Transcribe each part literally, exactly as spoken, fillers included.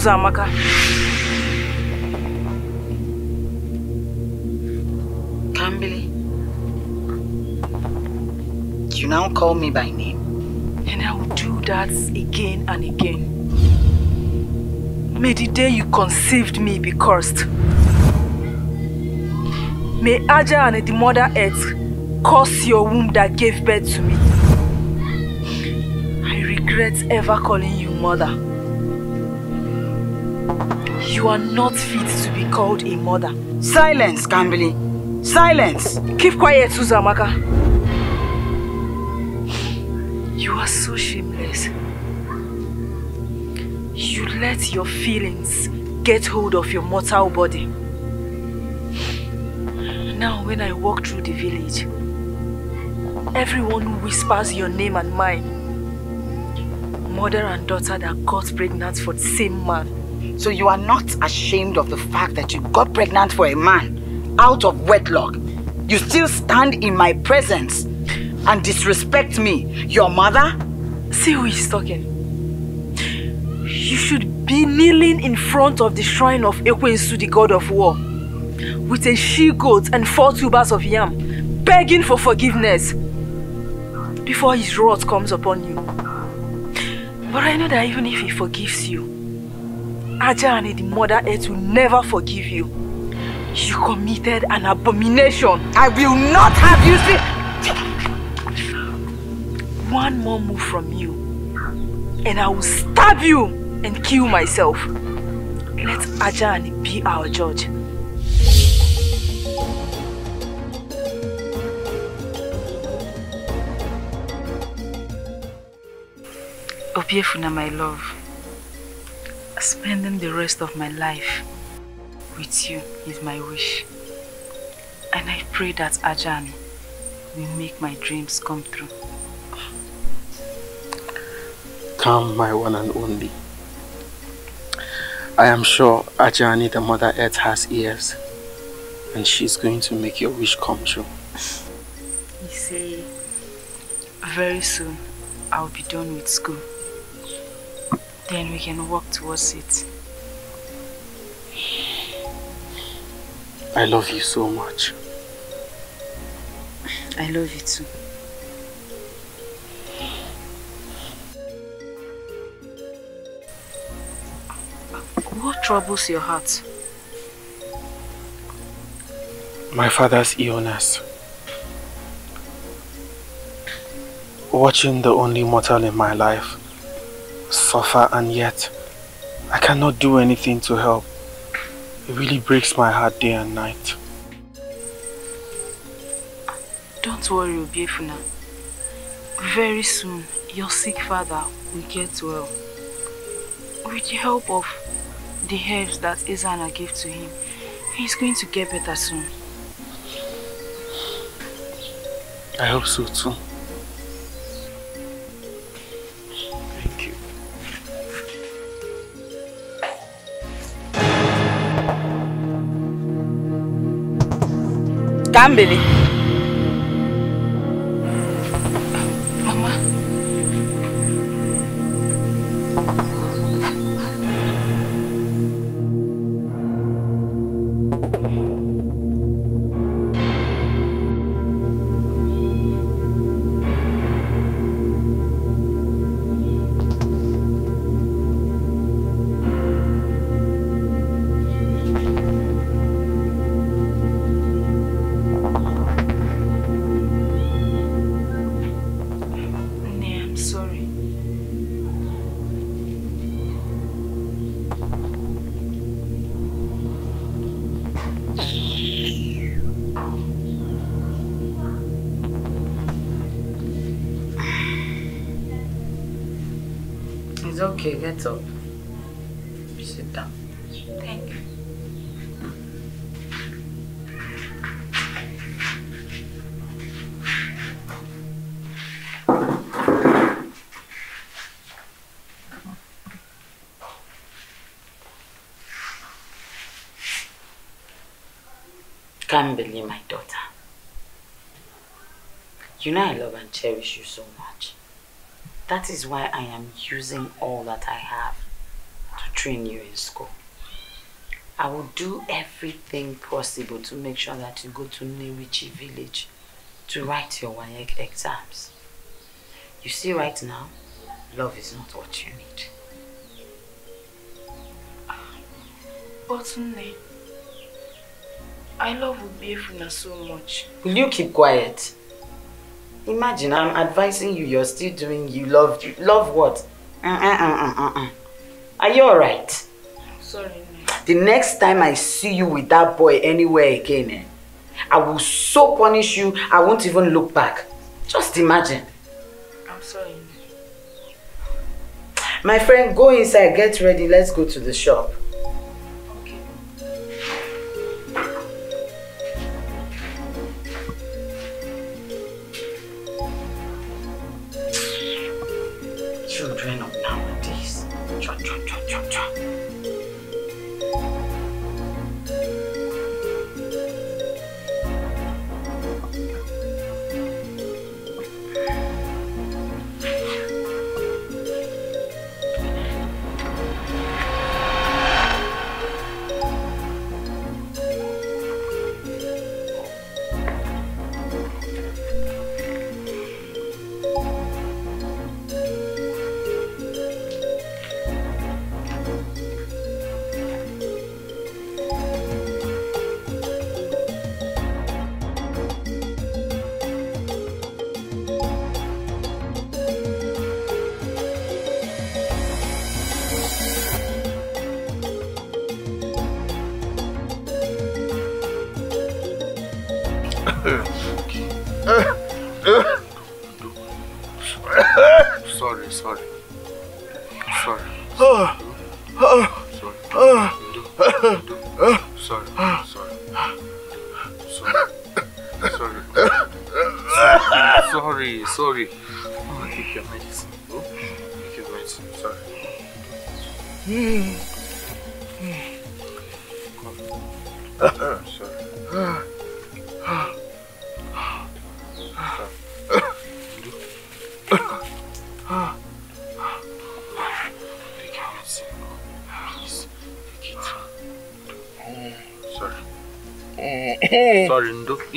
Uzoamaka. Kambili, you now call me by name. And I will do that again and again. May the day you conceived me be cursed. May Aja and the Mother Earth curse your womb that gave birth to me. I regret ever calling you mother. You are not fit to be called a mother. Silence, Kambili. Silence. Keep quiet, Uzoamaka. You are so shameless. You let your feelings get hold of your mortal body. Now, when I walk through the village, everyone whispers your name and mine. Mother and daughter that got pregnant for the same man. So you are not ashamed of the fact that you got pregnant for a man out of wedlock. You still stand in my presence and disrespect me. Your mother? See who is talking. You should be kneeling in front of the shrine of Ekwensu, the god of war, with a she-goat and four tubers of yam, begging for forgiveness before his wrath comes upon you. But I know that even if he forgives you, Ajani, the Mother Earth, will never forgive you. You committed an abomination. I will not have you see. One more move from you, and I will stab you and kill myself. Let Ajani be our judge. Obiefuna, my love, spending the rest of my life with you is my wish. And I pray that Ajani will make my dreams come true. Come, my one and only. I am sure Ajani, the Mother Earth, has ears. And she's going to make your wish come true. You say, very soon I'll be done with school. Then we can walk towards it. I love you so much. I love you too. What troubles your heart? My father's illness. Watching the only mortal in my life suffer, and yet I cannot do anything to help. It really breaks my heart day and night. Don't worry, Obiefuna. Very soon, your sick father will get well. With the help of the herbs that Ezani gave to him, he's going to get better soon. I hope so too. Kambili. Mama. Okay, get up. Sit down. Thank you. Kambili, my daughter. You know I love and cherish you so much. That is why I am using all that I have train you in school. I will do everything possible to make sure that you go to Nyerichi village to write your W A E C exams. You see right now, love is not what you need. But Nne, I love Obiefuna so much. Will you keep quiet? Imagine, I'm advising you, you're still doing you love, you love what? Uh-uh-uh-uh-uh. Are you alright? I'm sorry, Nne. The next time I see you with that boy anywhere again, eh, I will so punish you, I won't even look back. Just imagine. I'm sorry, Nne. My friend, go inside, get ready, let's go to the shop.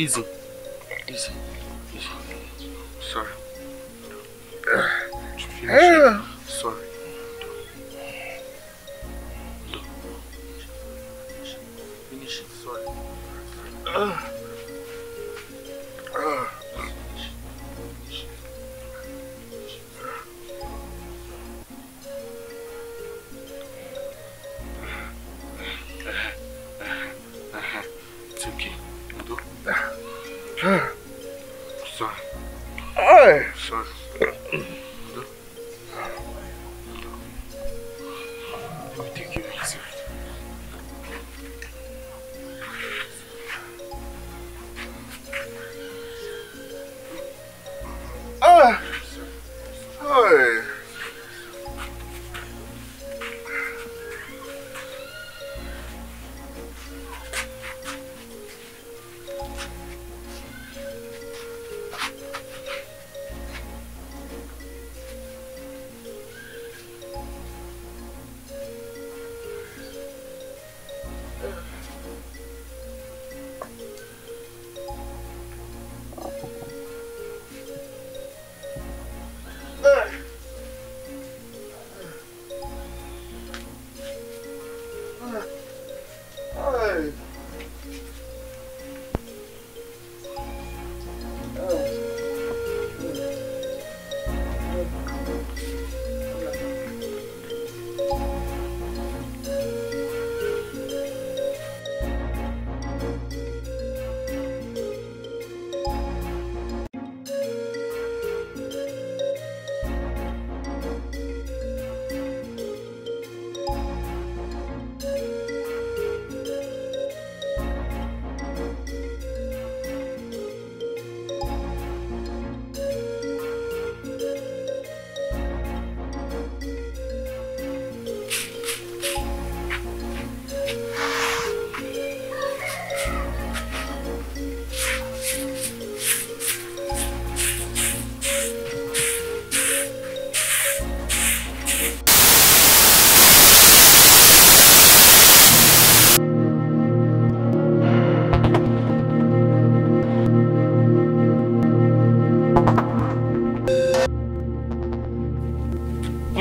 Easy. Easy. Easy. Sorry. Sorry. Sorry. Finish it. Sorry. It's okay. Sorry. Sorry. Let me take you inside. Ah! Hey!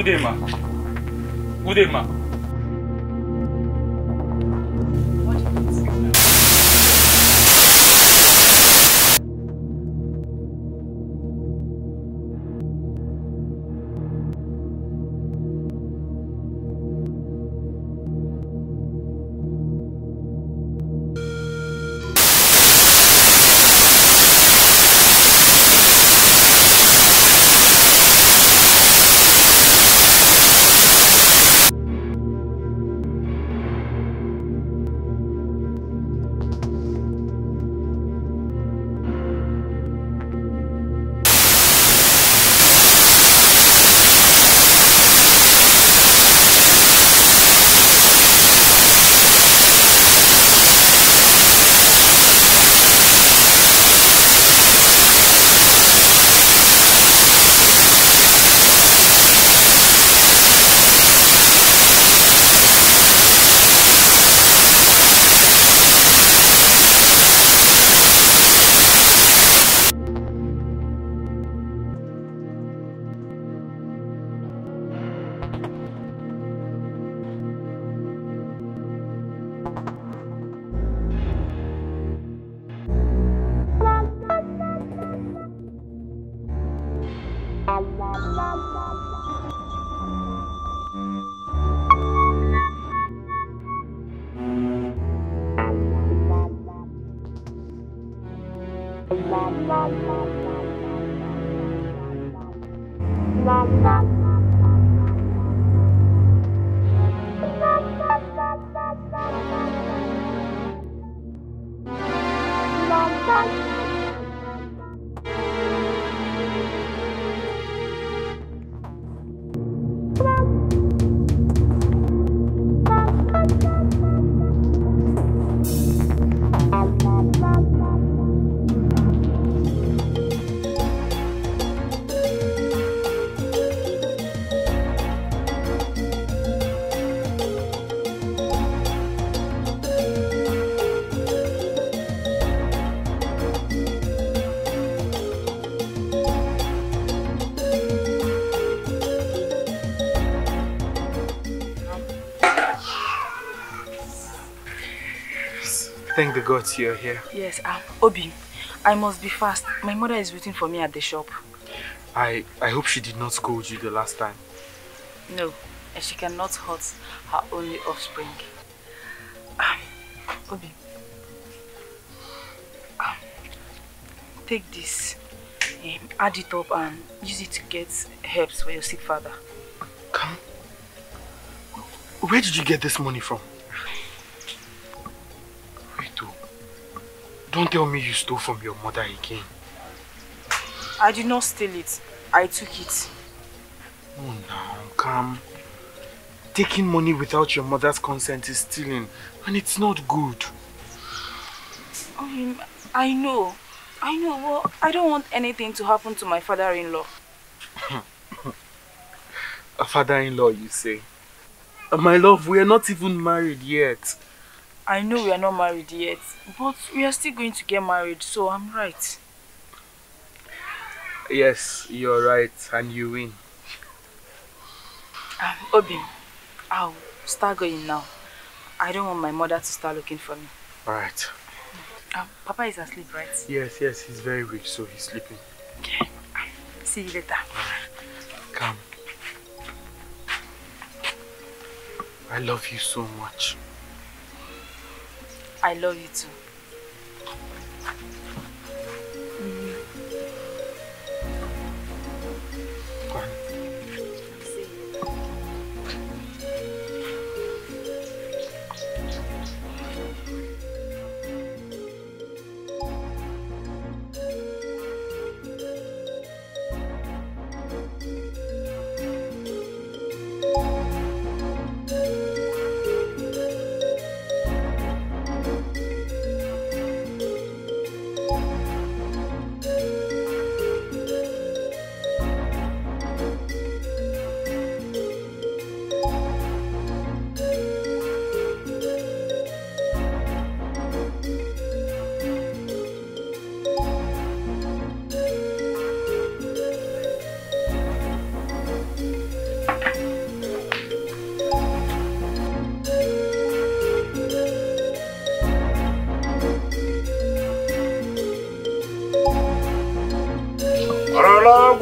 Good day, ma. Good day, ma. Thank the gods you're here. Yes, um, Obi, I must be fast. My mother is waiting for me at the shop. I, I hope she did not scold you the last time. No, and she cannot hurt her only offspring. Um, Obi, um, take this, um, add it up and use it to get herbs for your sick father. Come? Where did you get this money from? Don't tell me you stole from your mother again. I did not steal it. I took it. Oh, no, come. Taking money without your mother's consent is stealing, and it's not good. Um, I know. I know. Well, I don't want anything to happen to my father-in-law. A father-in-law, you say? My love, we are not even married yet. I know we are not married yet, but we are still going to get married, so I'm right. Yes, you're right, and you win. Um, Obi, I'll start going now. I don't want my mother to start looking for me. Alright. Um, Papa is asleep, right? Yes, yes, he's very weak, so he's sleeping. Okay. See you later. Alright. Come. I love you so much. I love you too. Mm.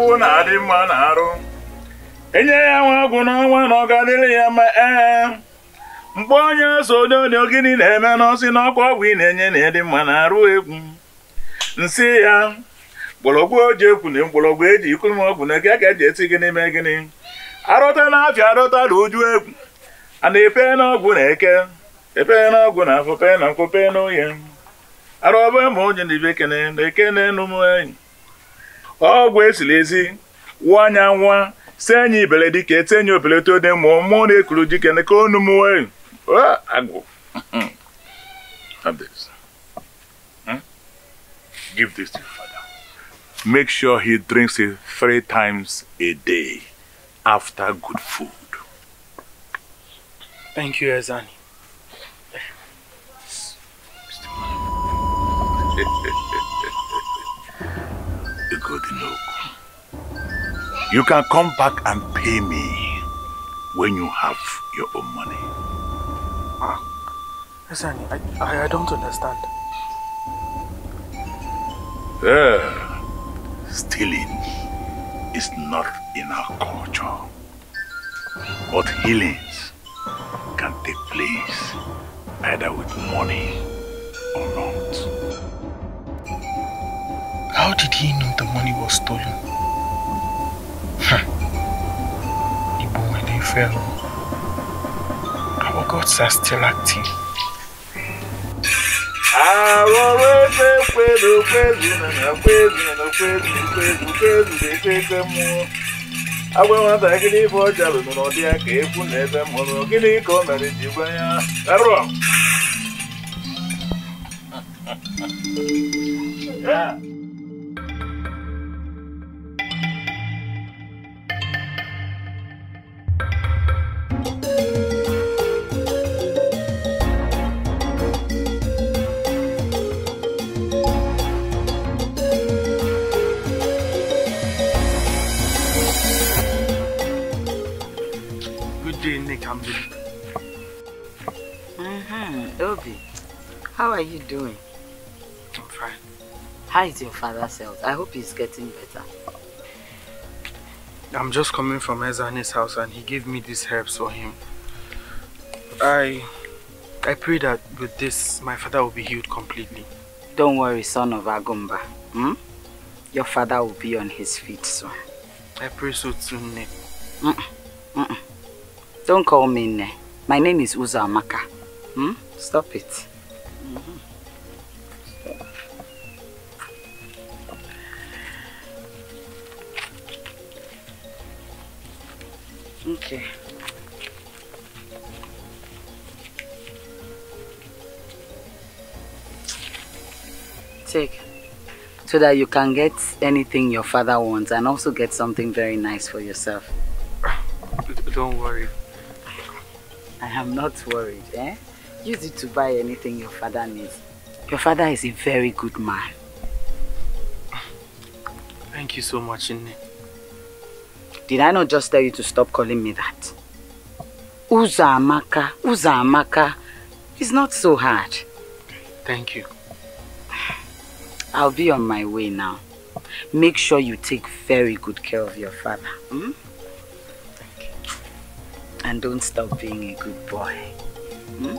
okwu na adi mma na arụ enye ya nwa ọgwụ na ọnwa na ọgadịrị ya ma ee mgbe onye so dị ogini na-eme n'ọsị na ọkwa ọgwụ ị na-enye na ịdị mma na arụ egwu nsị ya mgbọrọgwụ oji ekwu na mgbọrọgwụ eji ikwu na ọgwụ na eke ka eji esi gịnị mee gịnị arụta na afịa arụta na uju egwu a na-epe n'ọgwụ na eke epe n'ọgwụ na afọ pe na nkwụ pe n'oye Aroba monje ni bekene na ekene n'umwe. Ogwe esilezi wanya nwa senyi beledike etenyo beleto de mo mo na ekulujike na ko n'umwe. Oh agwo. Have this. Hmm? Give this to your father. Make sure he drinks it three times a day after good food. Thank you, Ezani. You can come back and pay me when you have your own money. Ezani, I, I, I don't understand. Uh, stealing is not in our culture. But healings can take place either with money or not. How did he know the money was stolen? Even when they fell, our gods are still acting. Yeah. Mm-hmm. Obi, how are you doing? I'm fine. How is your father's health? I hope he's getting better. I'm just coming from Ezani's house and he gave me these herbs for him. I I pray that with this, my father will be healed completely. Don't worry, son of Agumba. Hmm? Your father will be on his feet soon. I pray so too, Ne. Mm-mm. Mm-mm. Don't call me Ne. My name is Uzoamaka. Hmm? Stop it. Mm-hmm. Stop. Okay. Take. So that you can get anything your father wants and also get something very nice for yourself. Don't worry. I am not worried, eh? Use it to buy anything your father needs. Your father is a very good man. Thank you so much, Nne. Did I not just tell you to stop calling me that? Uzoamaka, Uzoamaka. It's not so hard. Thank you. I'll be on my way now. Make sure you take very good care of your father. Hmm? And don't stop being a good boy. Hmm?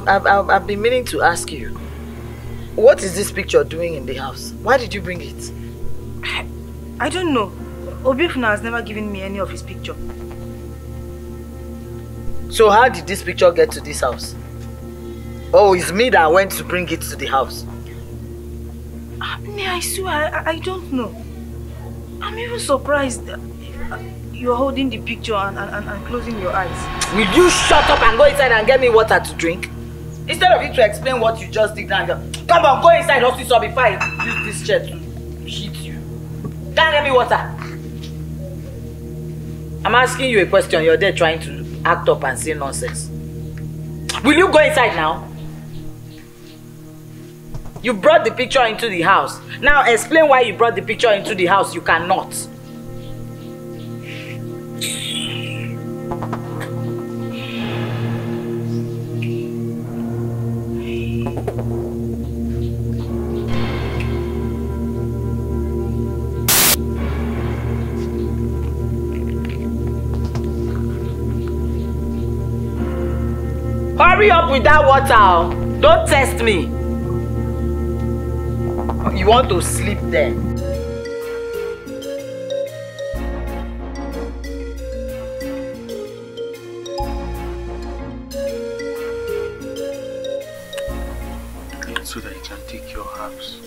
I've, I've, I've been meaning to ask you, what is this picture doing in the house? Why did you bring it? I don't know. Obiefuna has never given me any of his picture. So how did this picture get to this house? Oh, it's me that went to bring it to the house. I swear, I, I don't know. I'm even surprised you're holding the picture and, and, and closing your eyes. Will you shut up and go inside and get me water to drink? Instead of you to explain what you just did, now come on, go inside, also so before I use this chair to hit you. Don't get me water. I'm asking you a question. You're there trying to act up and say nonsense. Will you go inside now? You brought the picture into the house. Now explain why you brought the picture into the house. You cannot. Hurry up with that water. Don't test me. You want to sleep there. So that you can take your herbs.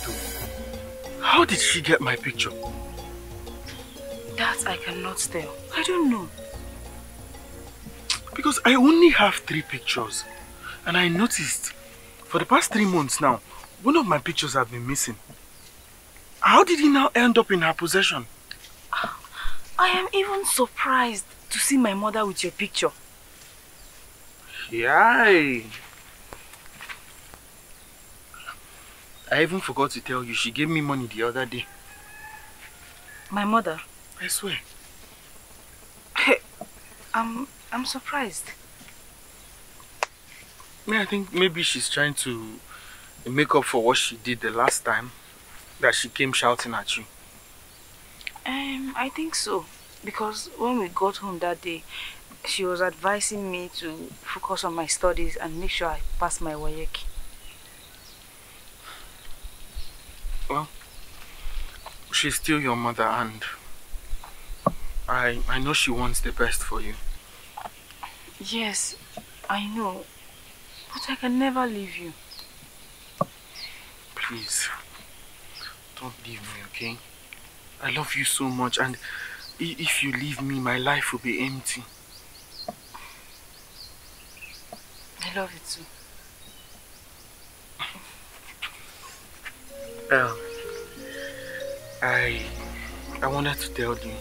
Ito, how did she get my picture? That I cannot tell. I don't know. Because I only have three pictures. And I noticed, for the past three months now, one of my pictures have been missing. How did he now end up in her possession? I am even surprised to see my mother with your picture. Yay! I even forgot to tell you, she gave me money the other day. My mother? I swear. I'm, I'm surprised. I think maybe she's trying to make up for what she did the last time that she came shouting at you. Um, I think so. Because when we got home that day, she was advising me to focus on my studies and make sure I pass my W A E C. Well, she's still your mother and I, I know she wants the best for you. Yes, I know. But I can never leave you. Please, don't leave me, okay? I love you so much, and if you leave me, my life will be empty. I love you too. Um, I, I wanted to tell you,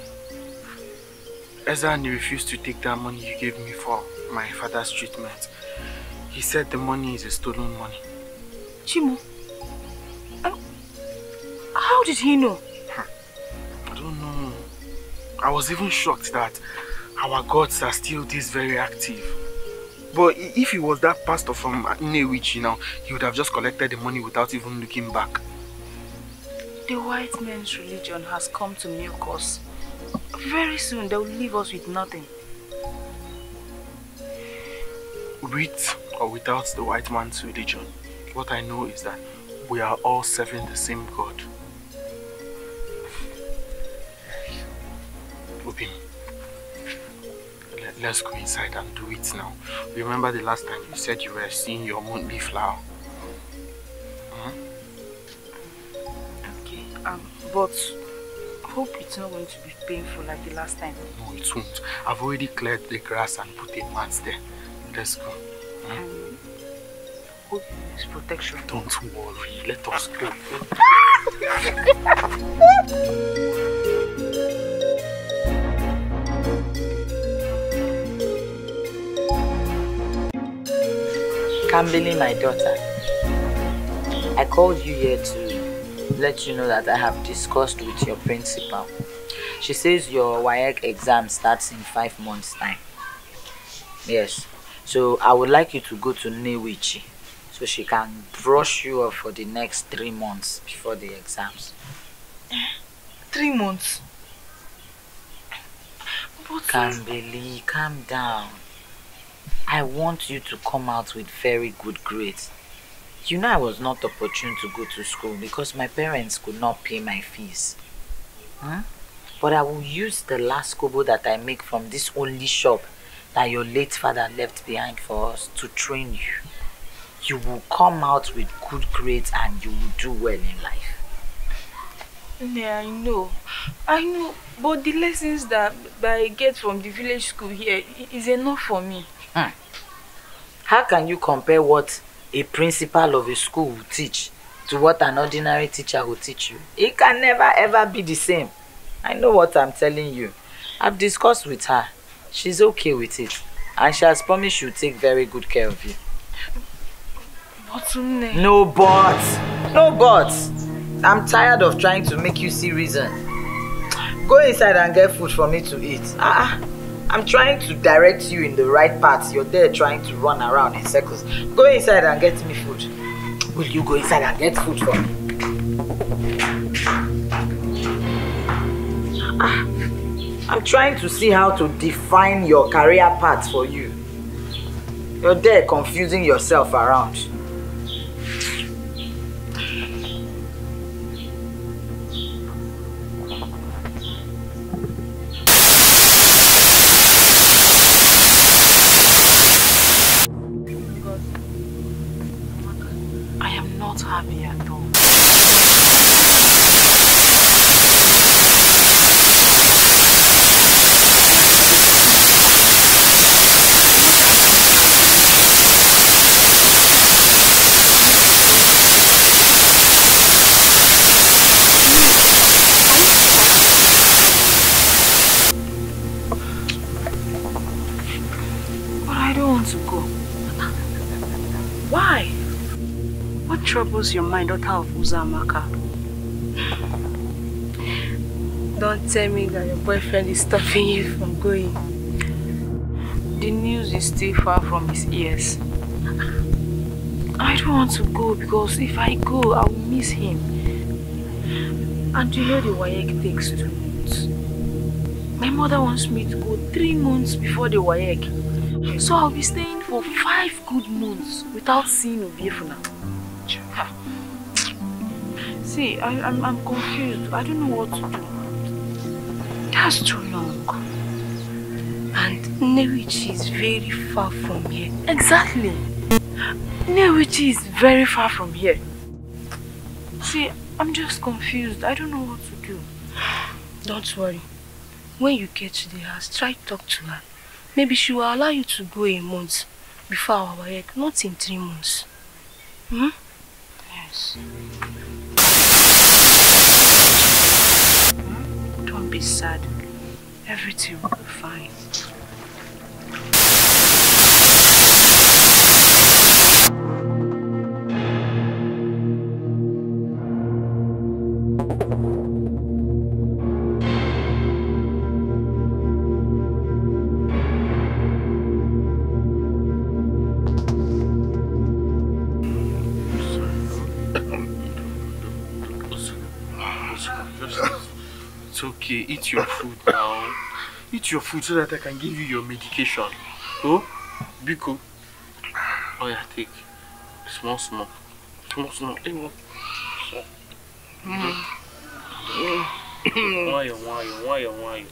Ezani refused to take that money you gave me for my father's treatment. He said the money is a stolen money. Chimu, um, how did he know? I don't know. I was even shocked that our gods are still this very active. But if he was that pastor from Nyerichi now, he would have just collected the money without even looking back. The white man's religion has come to milk us. Very soon they will leave us with nothing. With or without the white man's religion, what I know is that we are all serving the same God. Obi, let's go inside and do it now. Remember the last time you said you were seeing your monthly flower? Mm-hmm. Okay, um, but hope it's not going to be painful like the last time. No, it won't. I've already cleared the grass and put a mat there. Let's go. Mm? Um, hope it's protection. Don't worry, let us go. Kambili, my daughter, I called you here to let you know that I have discussed with your principal. She says your W A E C exam starts in five months' time. Yes, so I would like you to go to Nyerichi so she can brush you up for the next three months before the exams. Three months? Kambili, calm down. I want you to come out with very good grades. You know I was not opportune to go to school because my parents could not pay my fees. Hmm? But I will use the last kobo that I make from this only shop that your late father left behind for us to train you. You will come out with good grades and you will do well in life. Yeah, I know. I know, but the lessons that I get from the village school here is enough for me. Hmm. How can you compare what a principal of a school will teach to what an ordinary teacher will teach you? It can never ever be the same. I know what I'm telling you. I've discussed with her. She's okay with it. And she has promised she'll take very good care of you. But no buts. No buts. I'm tired of trying to make you see reason. Go inside and get food for me to eat. Ah. I'm trying to direct you in the right path. You're there trying to run around in circles. Go inside and get me food. Will you go inside and get food for me? Ah, I'm trying to see how to define your career path for you. You're there confusing yourself around. I am not not happy at all. Troubles your mind, daughter of Uzoamaka. Don't tell me that your boyfriend is stopping you from going. The news is still far from his ears. I don't want to go because if I go, I will miss him. And you know the W A E C takes two months. My mother wants me to go three months before the W A E C. So I'll be staying for five good months without seeing Obiefuna. See, I, I'm, I'm confused. I don't know what to do. That's too long. And Nyerichi is very far from here. Exactly. Nyerichi is very far from here. See, I'm just confused. I don't know what to do. Don't worry. When you get to the house, try to talk to her. Maybe she will allow you to go a month before our W A E C, not in three months. Hmm? Yes. Don't be sad. Everything will be fine. Okay, eat your food now. Eat your food so that I can give you your medication. Oh, Biko. Oh yeah, take. Small, small. Small, small. Mm. Why, why, why, why?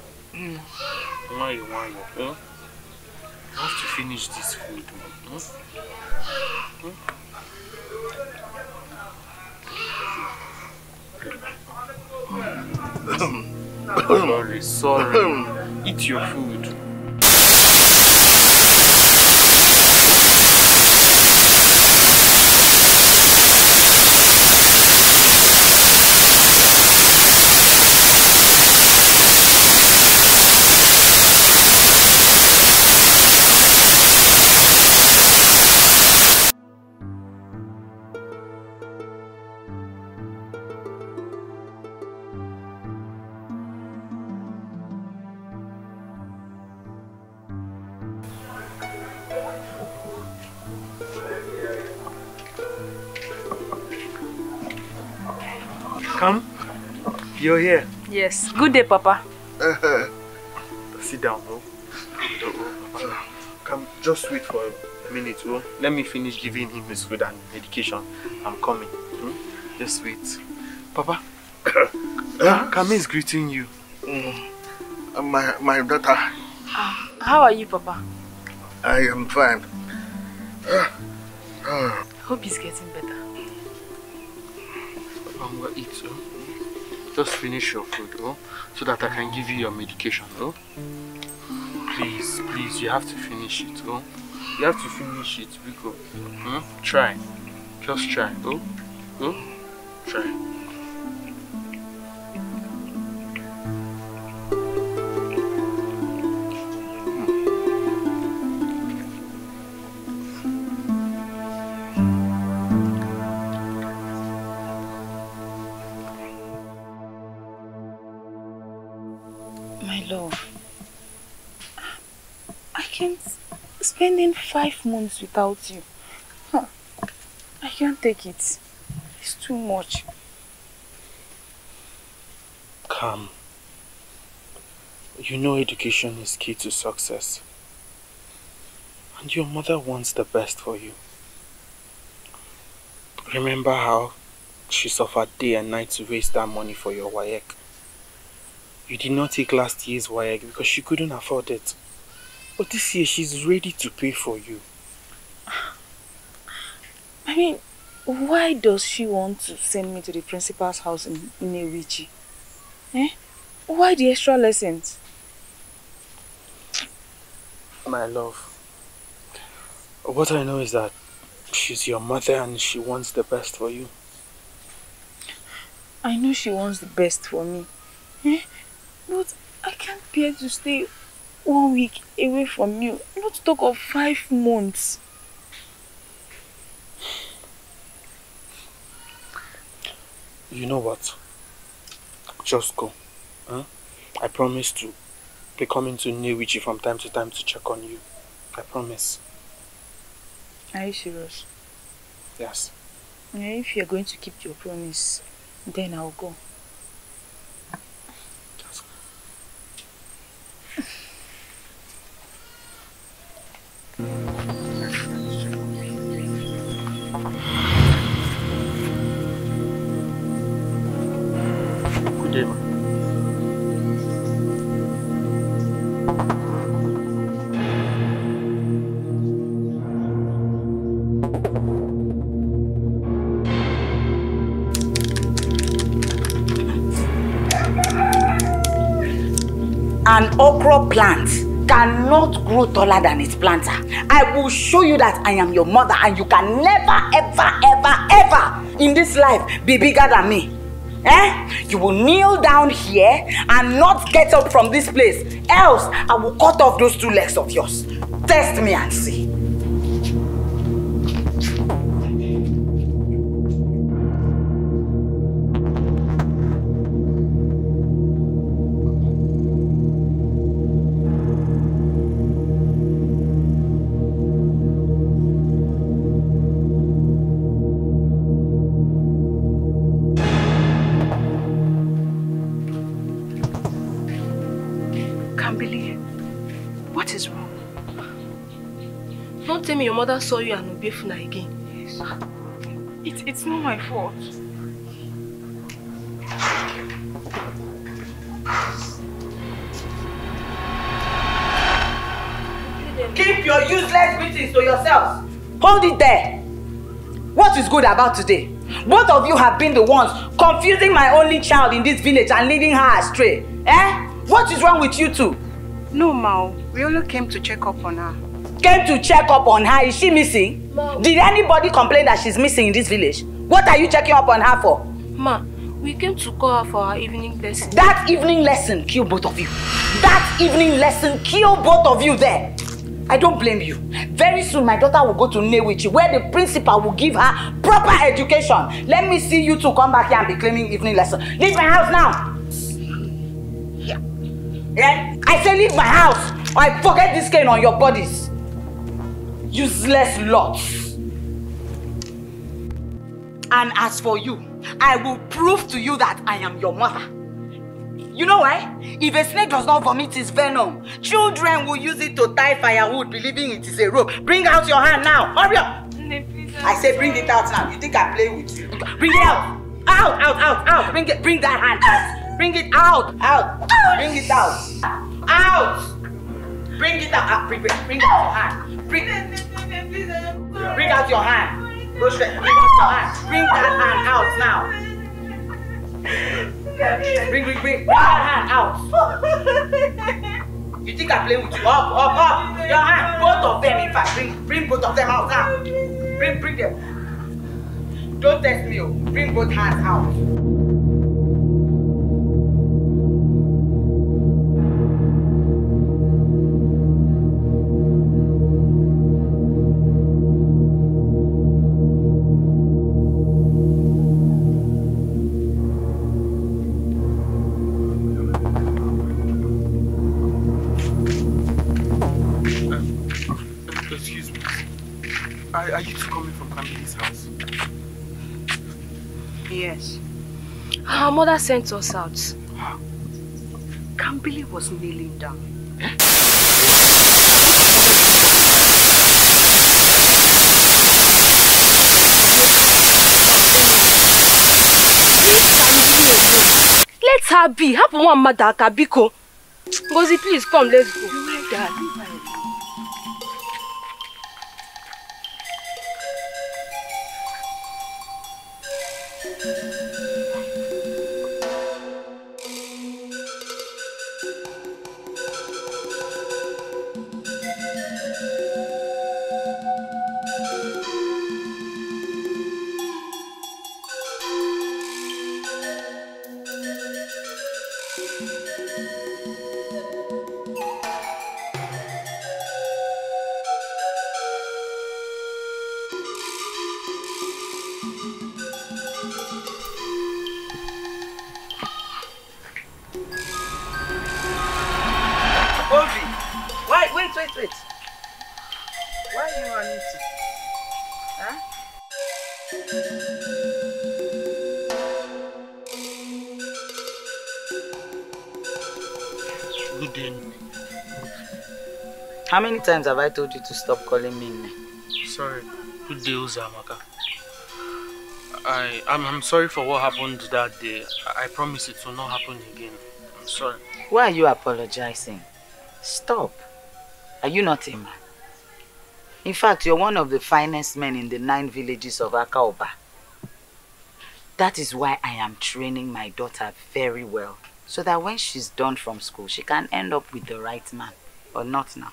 Why, why? Huh? I have to finish this food. Huh? Huh? Mm. Sorry, sorry. Eat your food. You're here? Yes. Good day, Papa. Uh, sit down, bro. Come, just wait for a minute, bro. Let me finish giving him his food and medication. I'm coming. Hmm? Just wait. Papa, uh, Kami is greeting you. Mm. Uh, my, my daughter. Uh, how are you, Papa? I am fine. Uh, uh. Hope he's getting better. I'm going to eat, so. Just finish your food, oh, so that I can give you your medication, oh. Please, please, you have to finish it, oh. You have to finish it, Biko. Hmm? Try, just try, oh, oh, try. Five months without you. Huh. I can't take it. It's too much. Come. You know education is key to success. And your mother wants the best for you. Remember how she suffered day and night to raise that money for your W A E C. You did not take last year's W A E C because she couldn't afford it. But this year, she's ready to pay for you. I mean, Why does she want to send me to the principal's house in Nyerichi? Eh? Why the extra lessons? My love, what I know is that she's your mother and she wants the best for you. I know she wants the best for me, eh? But I can't bear to stay one week away from you, not to talk of five months. You know what? Just go. Huh? I promise to be coming to Nyerichi from time to time to check on you. I promise. Are you serious? Yes. If you're going to keep your promise, then I'll go. Just go. An okra plant cannot grow taller than its planter. I will show you that I am your mother and you can never, ever, ever, ever in this life be bigger than me. Eh? You will kneel down here and not get up from this place. Else, I will cut off those two legs of yours. Test me and see. Your mother saw you and Obiefuna again. Yes. It, it's not my fault. Keep your useless meetings to yourselves. Hold it there. What is good about today? Both of you have been the ones confusing my only child in this village and leading her astray. Eh? What is wrong with you two? No, Ma. We only came to check up on her. Came to check up on her. Is she missing? Ma, did anybody complain that she's missing in this village? What are you checking up on her for? Ma, we came to call her for our evening lesson. That evening lesson killed both of you. That evening lesson killed both of you there. I don't blame you. Very soon my daughter will go to Nyerichi where the principal will give her proper education. Let me see you two come back here and be claiming evening lesson. Leave my house now. Yeah. Yeah? I say leave my house or I forget this cane on your bodies. Useless lots. And as for you, I will prove to you that I am your mother. You know why? If a snake does not vomit its venom, children will use it to tie firewood, believing it is a rope. Bring out your hand now. Hurry up. I say bring it out now. You think I play with you? Bring it out. Out, out, out, out. Bring it. Bring that hand out. Bring it out. Out. Bring it out. Out. Bring it out. Bring it out. Bring out your hand. Bring, bring out your hand. Go straight. Bring out your hand. Bring that hand out now. Bring, bring, bring that hand out. You think I play with you? Up, up, up. Your hand. Both of them, in fact. Bring, bring both of them out now. Bring, bring them. Don't test me. Bring both hands out. Are you two coming from Kambili's house? Yes. Our mother sent us out. Kambili was kneeling down. Eh? Let her be. Help one mother, Kabiko. Ngozi, please come, let's go. You like How many times have I told you to stop calling me Nne? Sorry. Good day, Uzoamaka. I, I'm, I'm sorry for what happened that day. I, I promise it will not happen again. I'm sorry. Why are you apologizing? Stop. Are you not a man? In fact, you're one of the finest men in the nine villages of Akaoba. That is why I am training my daughter very well, so that when she's done from school, she can end up with the right man. Or not now.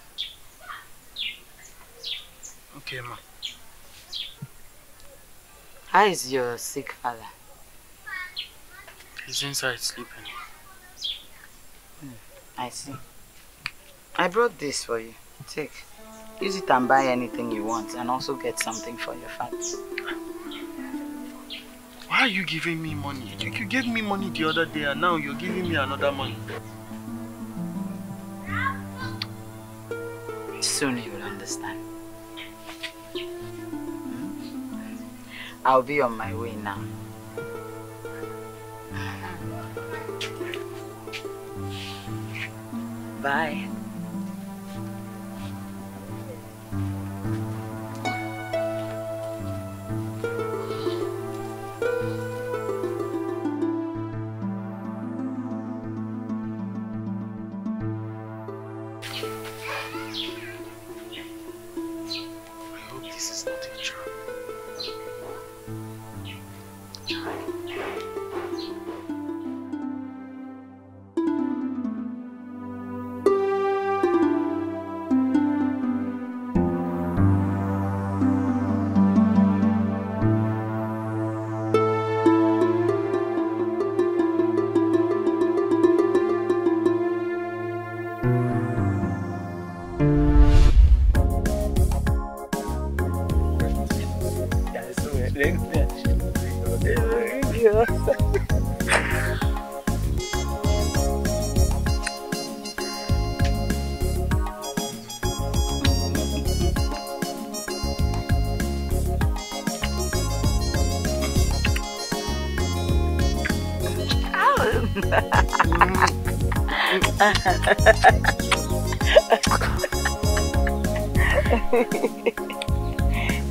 Okay, ma. How is your sick father? He's inside sleeping. Hmm, I see. I brought this for you. Take. Use it and buy anything you want, and also get something for your fans. Why are you giving me money? You, you gave me money the other day, and now you're giving me another money. Soon you will understand. I'll be on my way now. Bye.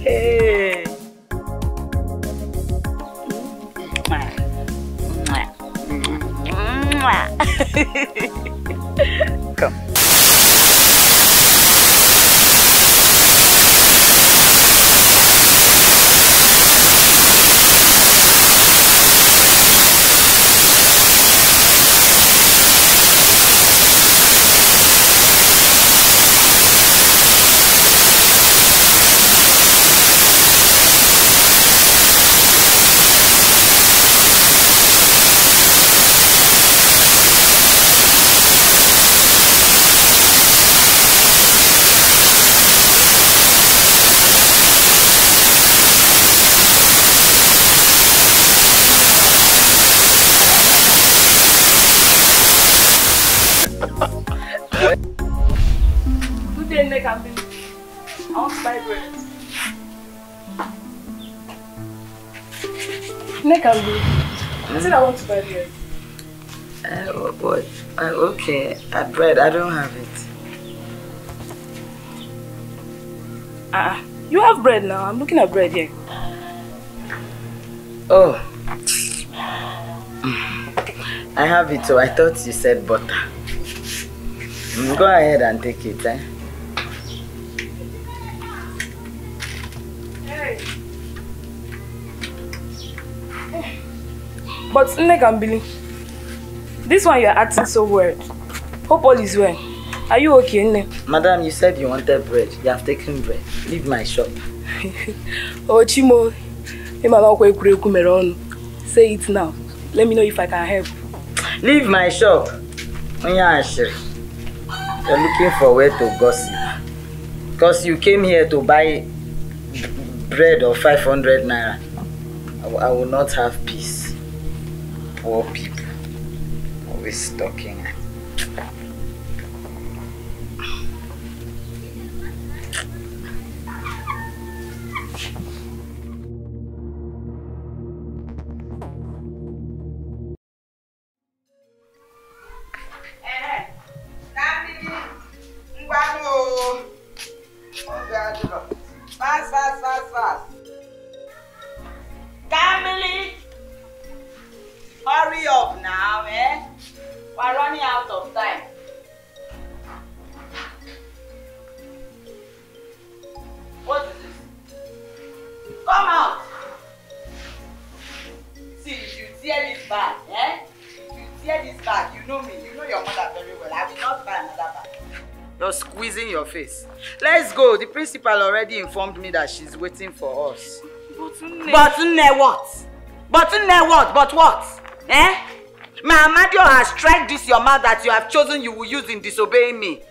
Hey. Come. I said I want to buy bread. Uh, oh boy. Uh, okay, uh, bread, I don't have it. Uh, you have bread now. I'm looking at bread here. Oh. I have it, so I thought you said butter. Go ahead and take it, eh? Hey. Hey. But Nne Kambili, this one you are acting so weird. Hope all is well. Are you okay, Nne? Madam, you said you wanted bread. You have taken bread. Leave my shop. Oh, Chimo. Say it now. Let me know if I can help. Leave my shop. You're looking for where to gossip. Because you came here to buy bread of five hundred naira. I, I will not have peace. Poor people. Always talking. Already informed me that she's waiting for us. But ne what? But ne what? But what? Eh? My Amadio has strike this your mouth that you have chosen you will use in disobeying me.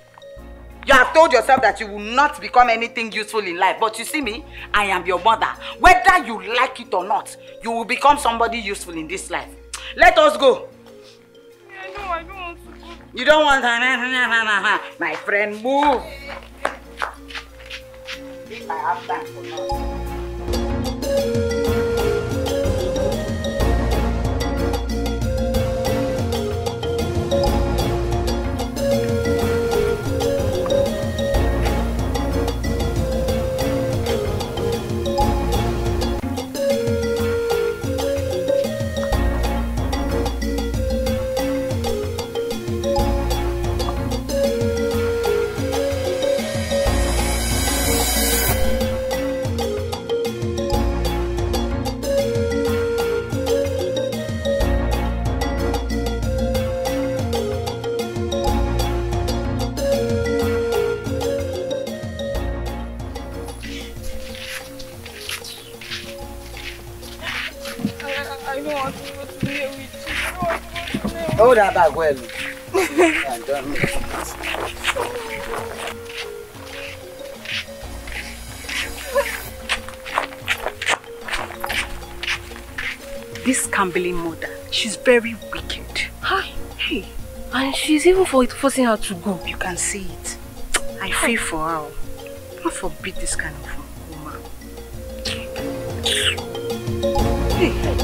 You have told yourself that you will not become anything useful in life. But you see me, I am your mother. Whether you like it or not, you will become somebody useful in this life. Let us go. Yeah, no, I don't want to go. You don't want to... My friend, move. If I have time for Hold that back well. And don't move. This Kambili mother, she's very wicked. Hi. Hey. And she's even for it forcing her to go. You can see it. I feel for her. God forbid this kind of woman. Hey, hey.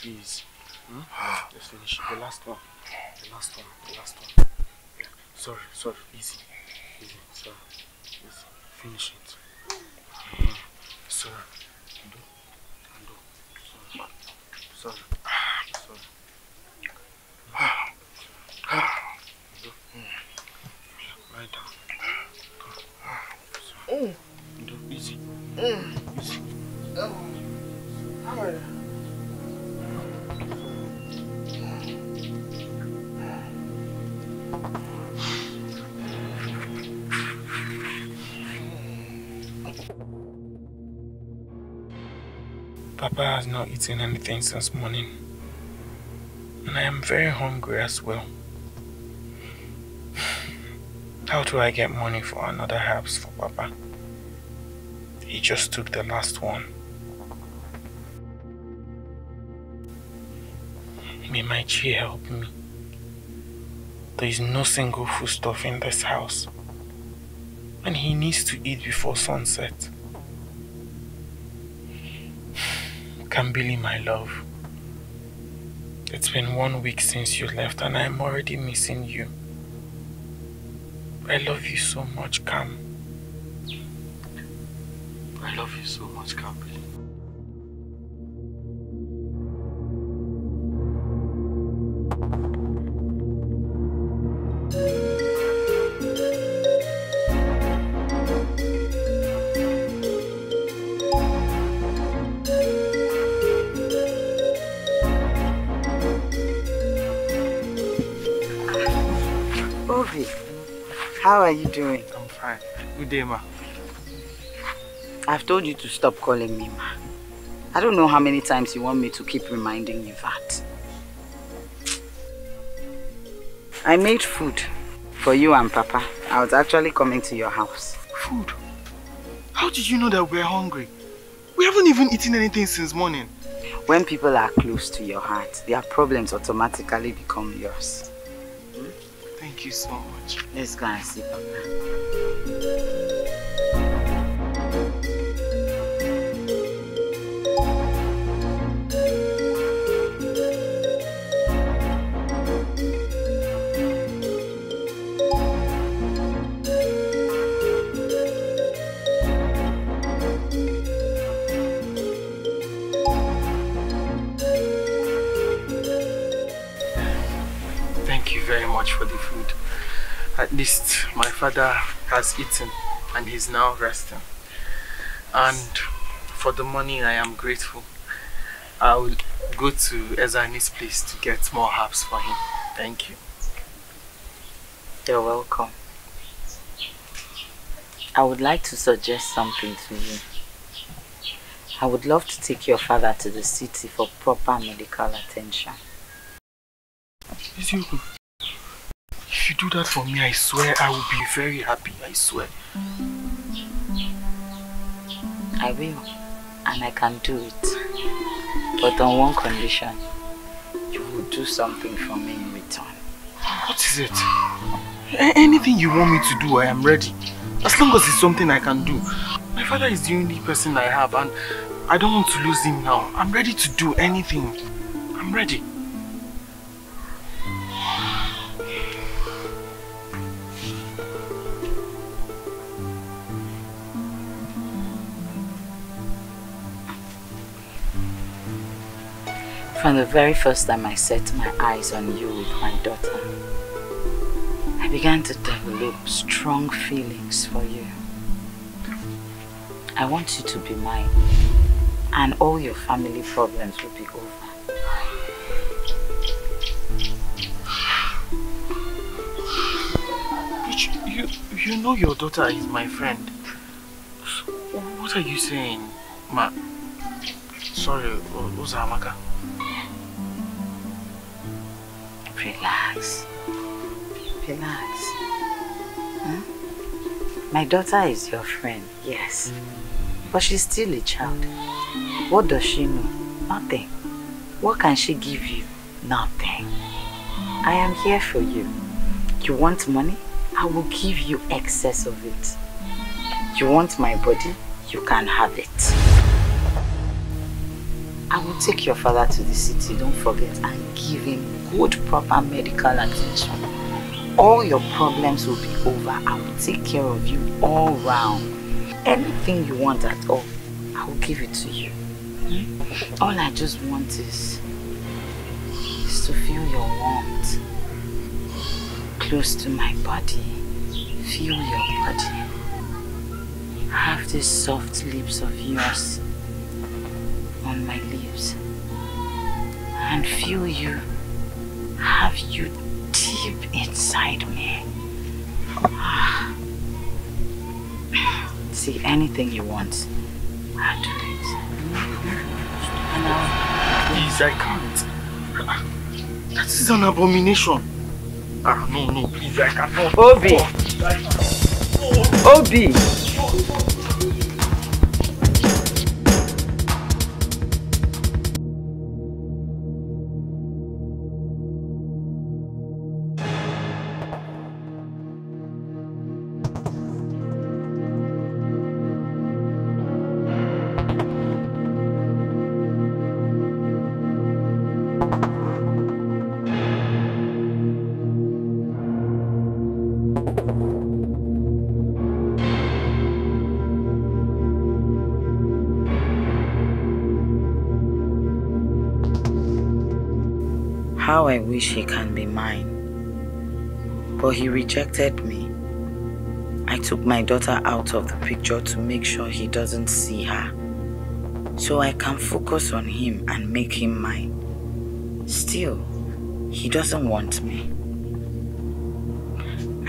Please. Hmm? Let's finish it. The last one. The last one. The last one. Yeah. Sorry, sorry. Easy. Easy. Sorry. Easy. Finish it. Mm-hmm. Sorry. Undo. Undo. Sorry. Sorry. Sorry. Undo. Lie down. Sorry. Undo. Easy. Easy. Sorry. Papa has not eaten anything since morning, and I am very hungry as well. How do I get money for another herbs for Papa? He just took the last one. May my chi help me. There is no single foodstuff in this house, and he needs to eat before sunset. Kambili, my love, it's been one week since you left and I'm already missing you. I love you so much, Kam. I love you so much, Kambili. How are you doing? I'm fine. Good day, ma. I've told you to stop calling me, ma. I don't know how many times you want me to keep reminding you that. I made food for you and Papa. I was actually coming to your house. Food? How did you know that we're hungry? We haven't even eaten anything since morning. When people are close to your heart, their problems automatically become yours. Thank you so much. Let's go and see Papa. Thank you very much for the food. At least my father has eaten and he's now resting. And for the money, I am grateful. I will go to Ezani's place to get more herbs for him. Thank you. You're welcome. I would like to suggest something to you. I would love to take your father to the city for proper medical attention. Is you good? If you do that for me, I swear I will be very happy, I swear. I will, and I can do it. But on one condition, you will do something for me in return. What is it? A- anything you want me to do, I am ready. As long as it's something I can do. My father is the only person I have and I don't want to lose him now. I'm ready to do anything. I'm ready. From the very first time I set my eyes on you with my daughter, I began to develop strong feelings for you. I want you to be mine, and all your family problems will be over. But you, you know your daughter is my friend. So what are you saying, Ma? Sorry, Uzoamaka. Relax. Relax. Huh? My daughter is your friend, yes. But she's still a child. What does she know? Nothing. What can she give you? Nothing. I am here for you. You want money? I will give you excess of it. You want my body? You can have it. I will take your father to the city, don't forget, and give him good, proper medical attention. All your problems will be over. I will take care of you all round. Anything you want at all, I will give it to you. Hmm? All I just want is, is to feel your warmth close to my body. Feel your body. Have these soft lips of yours on my lips and feel you, have you deep inside. inside me. See, anything you want, I'll do it. And I'll... Please, I can't. That is an abomination. Ah, no, no, please, I cannot. Obi! Obi! How I wish he can be mine. But he rejected me. I took my daughter out of the picture to make sure he doesn't see her, so I can focus on him and make him mine. Still, he doesn't want me.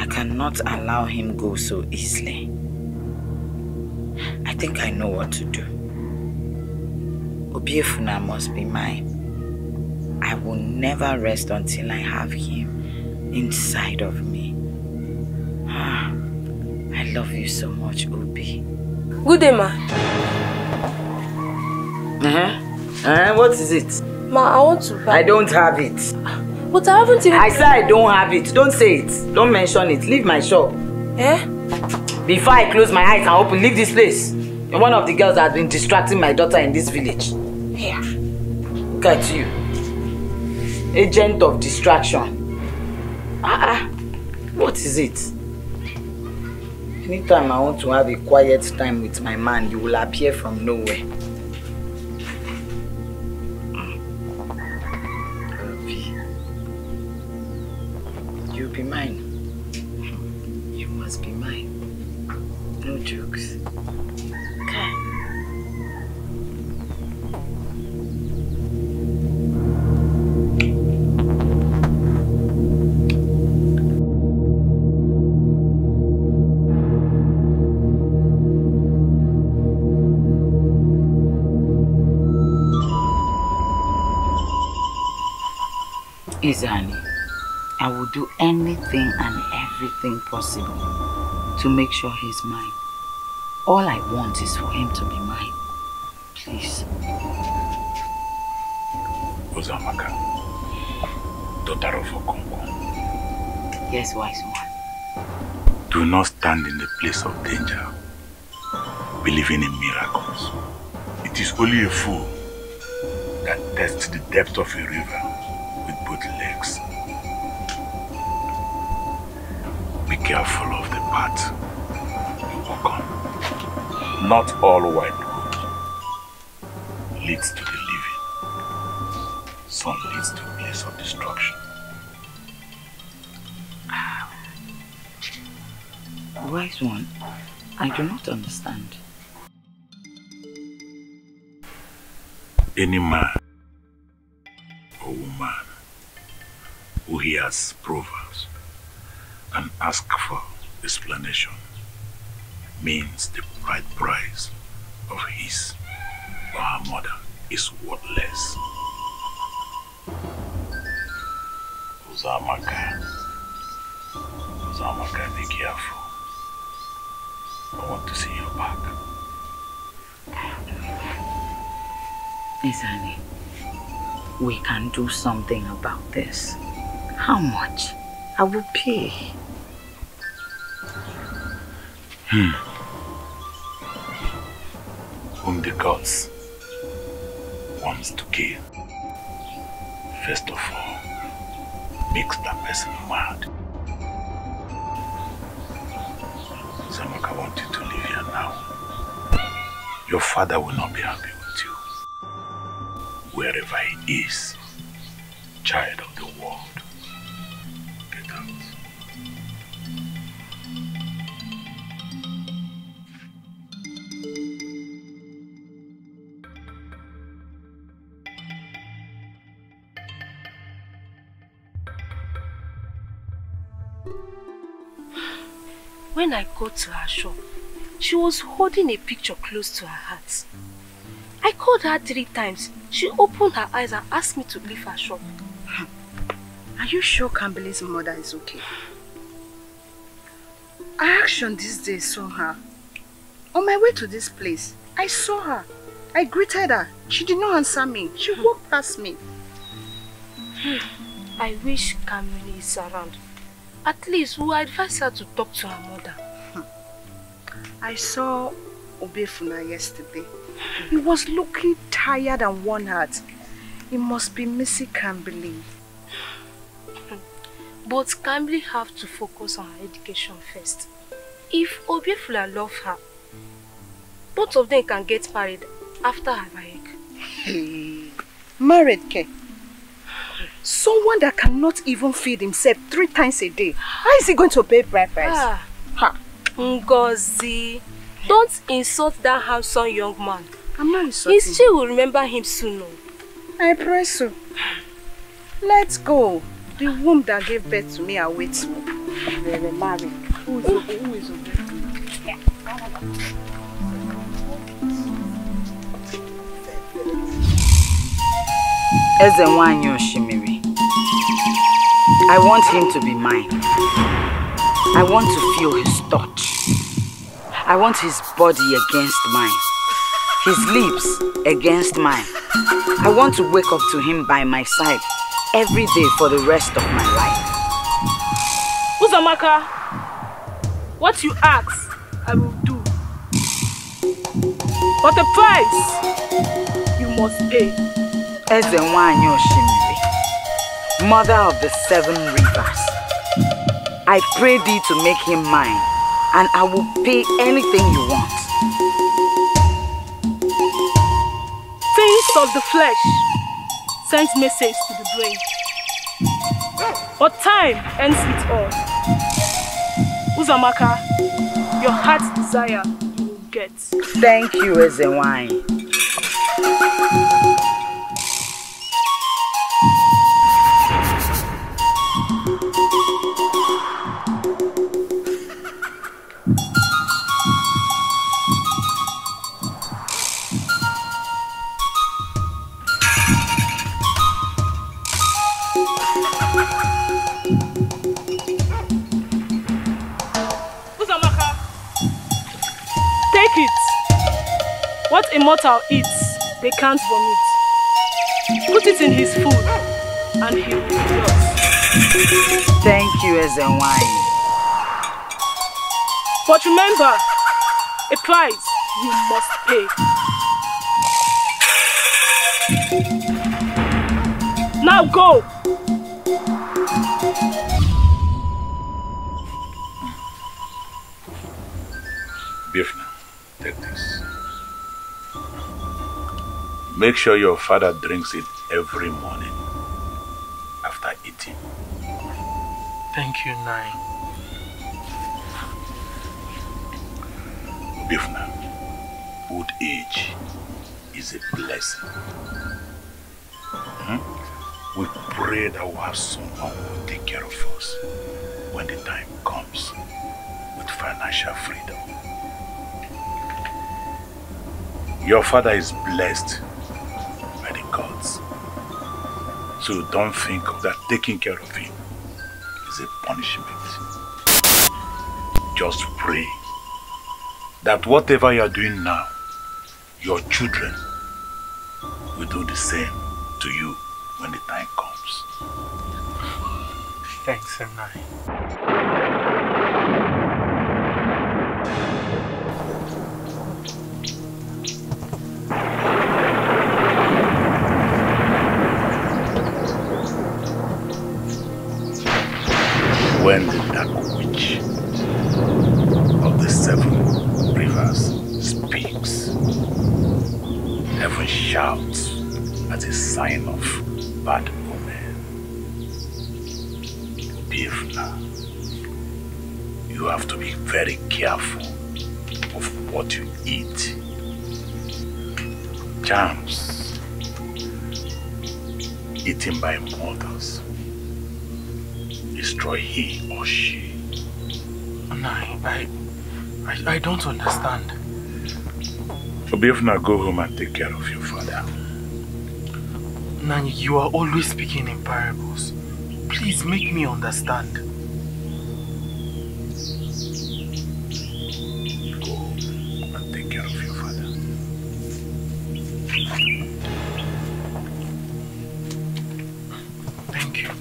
I cannot allow him go so easily. I think I know what to do. Obiefuna must be mine. I will never rest until I have him inside of me. Ah, I love you so much, Obi. Good day, ma. Uh-huh. Uh-huh. What is it? Ma, I want to buy... I don't have it. But I haven't even... I said I don't have it. Don't say it. Don't mention it. Leave my shop. Eh? Before I close my eyes and open, leave this place. You're one of the girls that has been distracting my daughter in this village. Here. Look at you. Agent of distraction. Ah, ah, what is it? Anytime I want to have a quiet time with my man, you will appear from nowhere. You'll be mine. You must be mine. No jokes. Okay. Ezani, I will do anything and everything possible to make sure he's mine. All I want is for him to be mine. Please. Uzoamaka, daughter of Okonkwo. Yes, wise one. Do not stand in the place of danger, believing in miracles. It is only a fool that tests the depth of a river with both legs. Be careful of the path you walk on. Not all wide road leads to the living. Some leads to a place of destruction. Wise one, I do not understand. Any man or woman who hears proverbs and asks for explanation means the right price of his or her mother is worthless. Uzoamaka, Uzoamaka, be careful. I want to see your back. Ezani, we can do something about this. How much? I will pay. Hmm. Whom the gods wants to kill, first of all, makes that person mad. Uzoamaka wants you to live here now. Your father will not be happy with you. Wherever he is, child of the world. When I got to her shop, she was holding a picture close to her heart. I called her three times. She opened her eyes and asked me to leave her shop. Are you sure Kambili's mother is okay? Her action this day saw her. On my way to this place, I saw her. I greeted her. She did not answer me. She walked past me. I wish Kambili is around. At least we will advise her to talk to her mother. I saw Obiefuna yesterday. He was looking tired and worn out. He must be missing Kambili. But Kambili have to focus on her education first. If Obiefuna loves her, both of them can get married after her W A E C. Hey, married Ke? Someone that cannot even feed himself three times a day. How is he going to pay breakfast? Ah. Ha. Ngozi, don't insult that handsome young man. I'm not insulting. History will remember him soon. I pray so. Let's go. The womb that gave birth to me awaits me. We will marry. Who is okay? Who is okay? Yeah. Ezenwai Shimiri. I want him to be mine. I want to feel his touch. I want his body against mine. His lips against mine. I want to wake up to him by my side every day for the rest of my life. Uzoamaka, what you ask, I will do. But the price you must pay. Ezenwai Shimiri, mother of the seven rivers, I pray thee to make him mine, and I will pay anything you want. Things of the flesh sends message to the brain, but time ends it all. Uzoamaka, your heart's desire you will get. Thank you, Ezenwai. What a mortal eats, they can't vomit. Put it in his food, and he will be lost. Thank you, Ezenwai. But remember, a price you must pay. Now go! Beautiful. Take this. Make sure your father drinks it every morning after eating. Thank you, Nai. Obiefuna, old age is a blessing. Hmm? We pray that we have someone who will take care of us when the time comes with financial freedom. Your father is blessed by the gods. So don't think that taking care of him is a punishment. Just pray that whatever you are doing now, your children will do the same to you when the time comes. Thanks, Ezenwai. When the dark witch of the seven rivers speaks, heaven shouts as a sign of bad omen. Obiefuna, you have to be very careful of what you eat. Charms eaten by mortals is destroy he or she. Nah, I, I, I don't understand. Obiefuna, go home and take care of your father. Nani, you are always speaking in parables. Please make me understand. Go home and take care of your father. Thank you.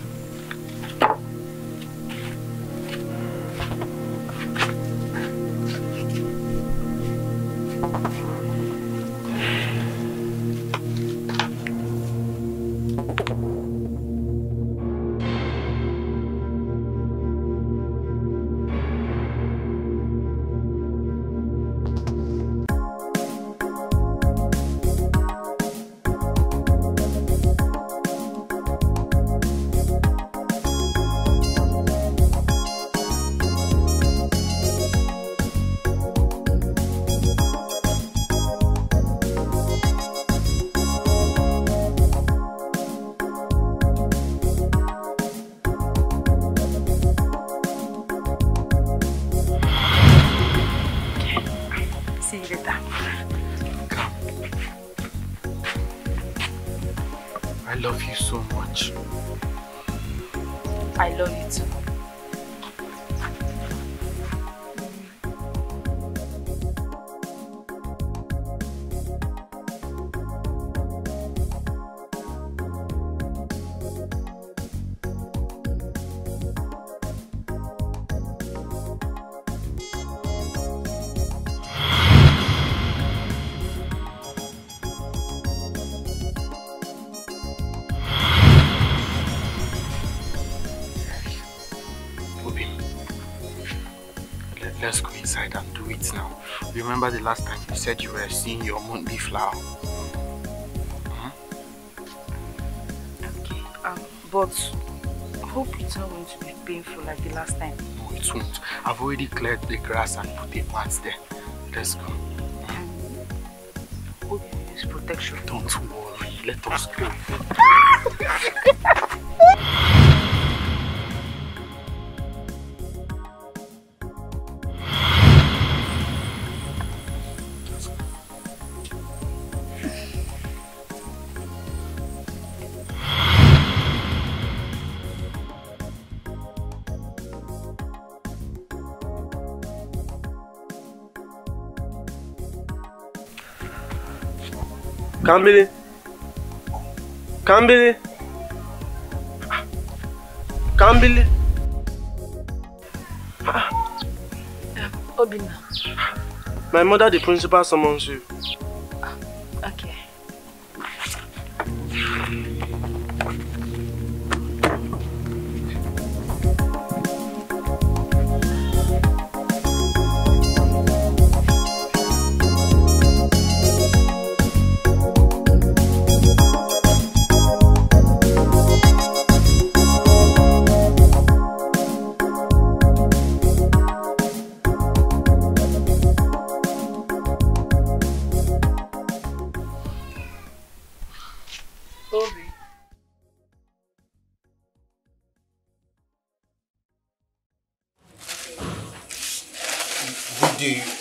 Remember the last time you said you were seeing your monthly flower? Huh? Okay, um, but I hope it's not going to be painful like the last time. No, it won't. I've already cleared the grass and put the mats there. Let's go. Um, hope you use protection. Don't worry, let us go. Kambili! Kambili! Kambili! Obina. My mother, the principal, summons you. Okay.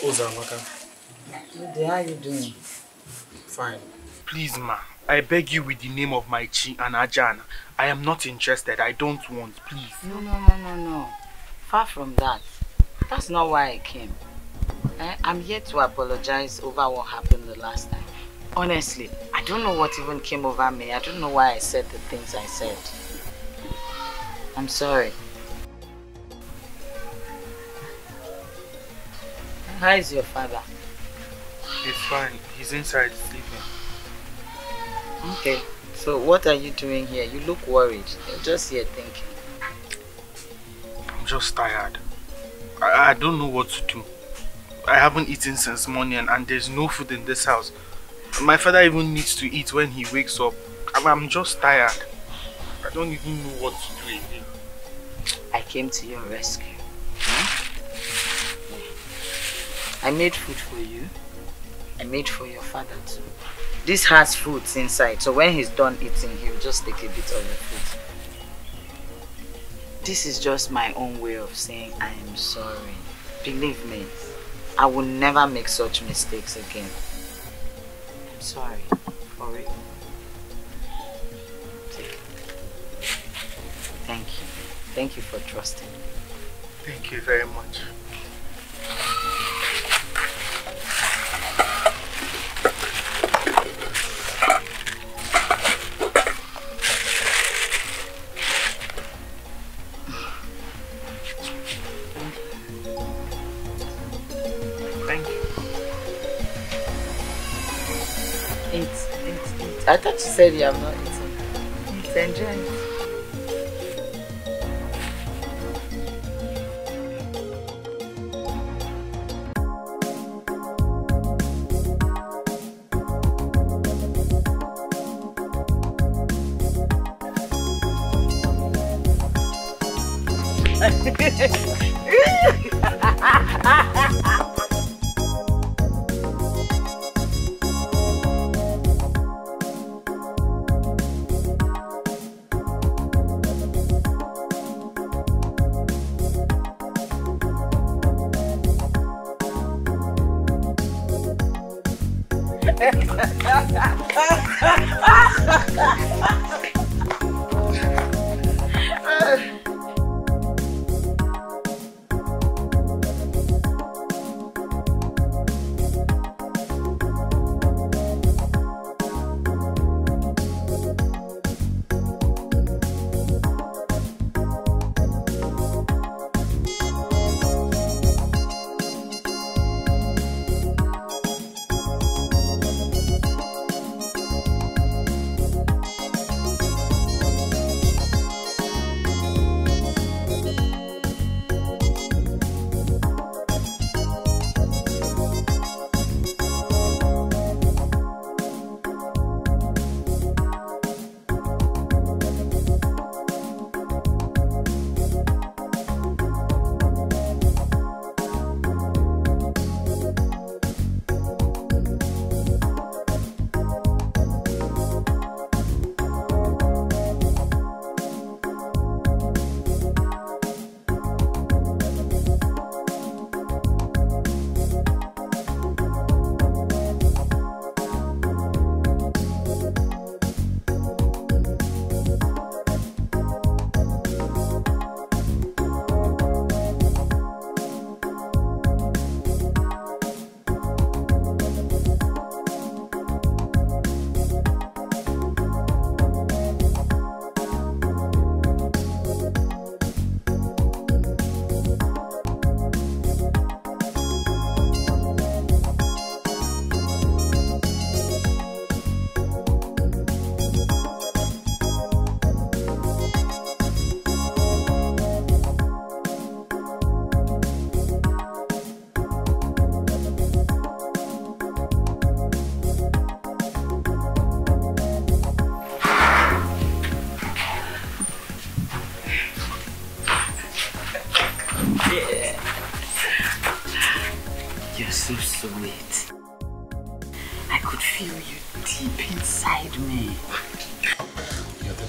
Uzoamaka. How are you doing? Fine. Please, ma. I beg you with the name of my Chi and Ajana. I am not interested. I don't want. Please. No, no, no, no, no. Far from that. That's not why I came. I, I'm here to apologize over what happened the last time. Honestly, I don't know what even came over me. I don't know why I said the things I said. I'm sorry. How is your father? He's fine. He's inside sleeping. Okay. So what are you doing here? You look worried. You're just here thinking. I'm just tired. I, I don't know what to do. I haven't eaten since morning and, and there's no food in this house. My father even needs to eat when he wakes up. I'm, I'm just tired. I don't even know what to do again. I came to your rescue. I made food for you. I made for your father too. This has fruits inside, so when he's done eating, he'll just take a bit of the food. This is just my own way of saying I am sorry. Believe me, I will never make such mistakes again. I'm sorry for it. Thank you. Thank you for trusting me. Thank you very much. I thought you said you have not eaten. It's enjoying.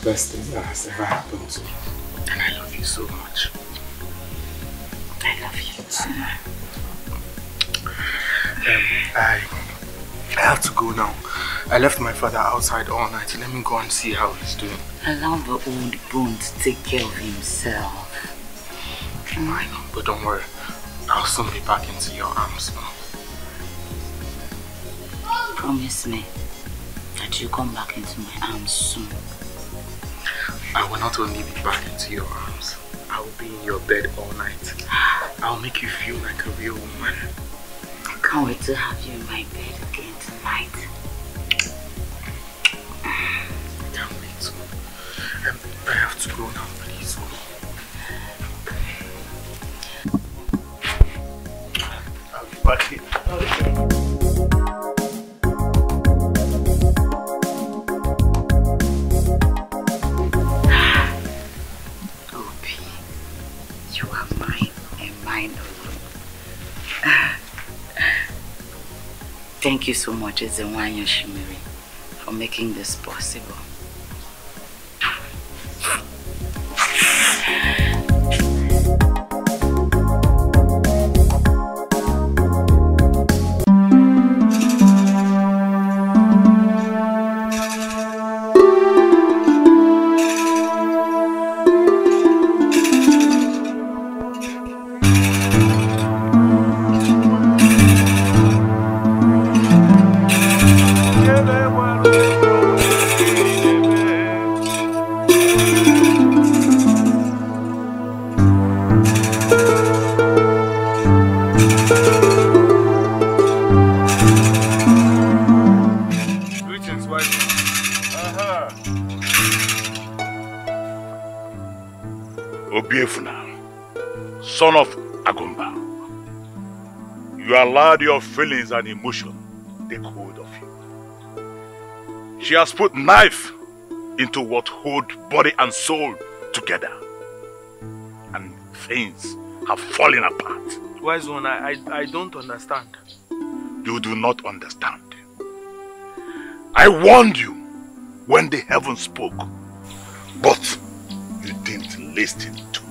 Best thing that has ever happened to me. And I love you so much. I love you too. Um, I, I have to go now. I left my father outside all night. Let me go and see how he's doing. Allow the old bone to take care of himself. I know, but don't worry. I'll soon be back into your arms now. Promise me that you'll come back into my arms soon. I will not only be back into your arms, I will be in your bed all night. I will make you feel like a real woman. I can't wait to have you in my bed again tonight. I can't wait to. Um, I have to go now, please. I'll be back here. Okay. Thank you so much, Ezenwai Yoshimiri, for making this possible. Son of Agumba, you allowed your feelings and emotion take hold of you. She has put knife into what holds body and soul together, and things have fallen apart. Wise one, I, I, I don't understand. You do not understand. I warned you when the heavens spoke, but you didn't listen to me.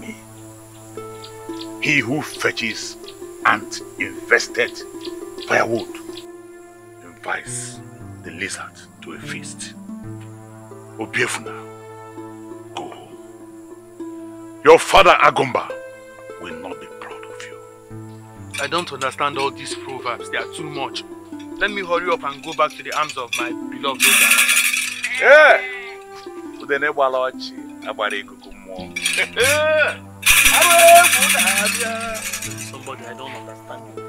He who fetches and invested firewood invites the lizard to a feast. Obiefuna, go home. Your father Agumba will not be proud of you. I don't understand all these proverbs. They are too much. Let me hurry up and go back to the arms of my beloved Uzoamaka. Yeah! Somebody, I don't understand you.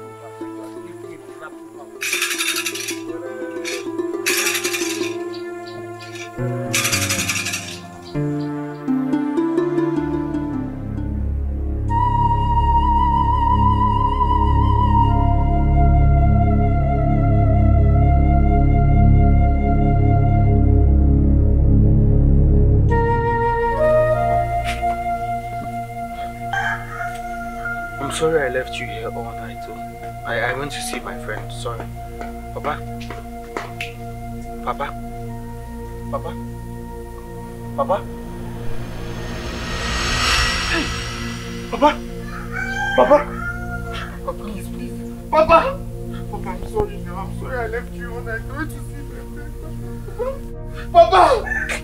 Sorry I left you here all night. I, I went to see my friend, sorry. Papa? Papa? Papa? Papa? Hey! Papa? Papa? Papa, please, please. Papa! Papa, I'm sorry now. I'm sorry I left you all night. I went to see my friend. Papa! Papa!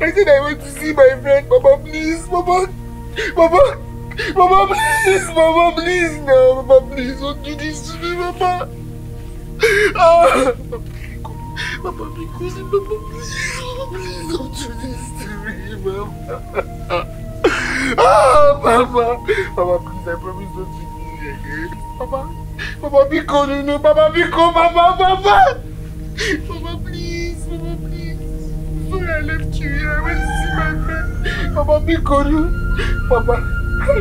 I said I went to see my friend. Papa, please. Papa! Papa! Mama, please, Mama, please, no, Mama, please, don't do this to me, Mama. Ah, Mama, please, Mama, please, Mama, please, don't do this to me, Mama. Ah, Mama, Mama, please, I promise not to do this again. Mama, Mama, because you know, Mama, because Mama, Mama, Mama, please, Mama, please. Sorry, I left you here. I went to see my friend. Mama, because you, Mama. Mama,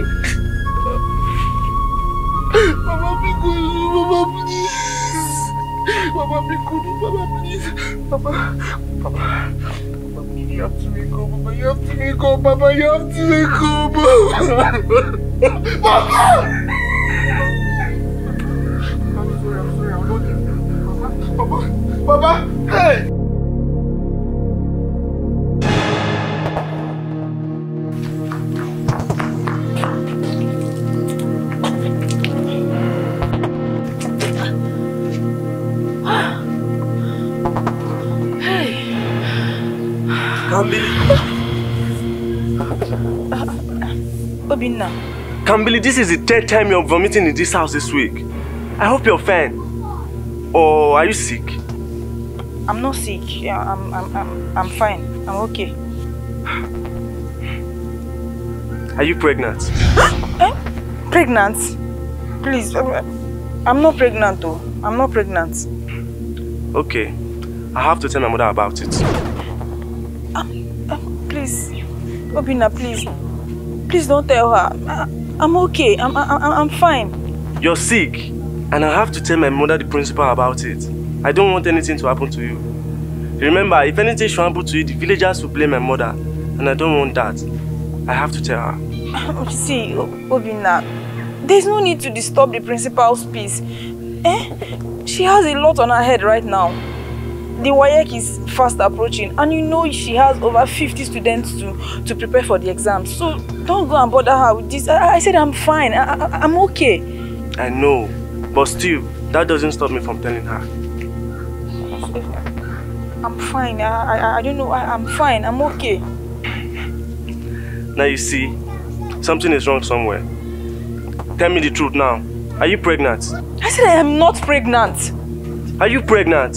please, Mama, please, Mama, please, Papa, Papa, Papa, you have to make up, Papa, you have to make up, Papa, you have to make up, Papa, Papa. I'm sorry, I'm sorry, I'm not, Papa, Papa, Papa, hey. Obinna. Kambili, this is the third time you're vomiting in this house this week. I hope you're fine. Or oh, are you sick? I'm not sick. Yeah, I'm, I'm, I'm, I'm fine. I'm okay. Are you pregnant? Eh? Pregnant? Please, I'm not pregnant though. I'm not pregnant. Okay. I have to tell my mother about it. Um, um, please, Obinna, please. Please don't tell her. I, I'm okay. I'm, I, I'm fine. You're sick, and I have to tell my mother, the principal, about it. I don't want anything to happen to you. Remember, if anything should happen to you, the villagers will blame my mother, and I don't want that. I have to tell her. See, Obinna, there's no need to disturb the principal's peace. Eh? She has a lot on her head right now. The W A E C is fast approaching, and you know she has over fifty students to, to prepare for the exam. So don't go and bother her with this. I, I said I'm fine. I, I, I'm okay. I know, but still, that doesn't stop me from telling her. I'm fine. I, I, I don't know. I, I'm fine. I'm okay. Now you see, something is wrong somewhere. Tell me the truth now. Are you pregnant? I said I am not pregnant. Are you pregnant?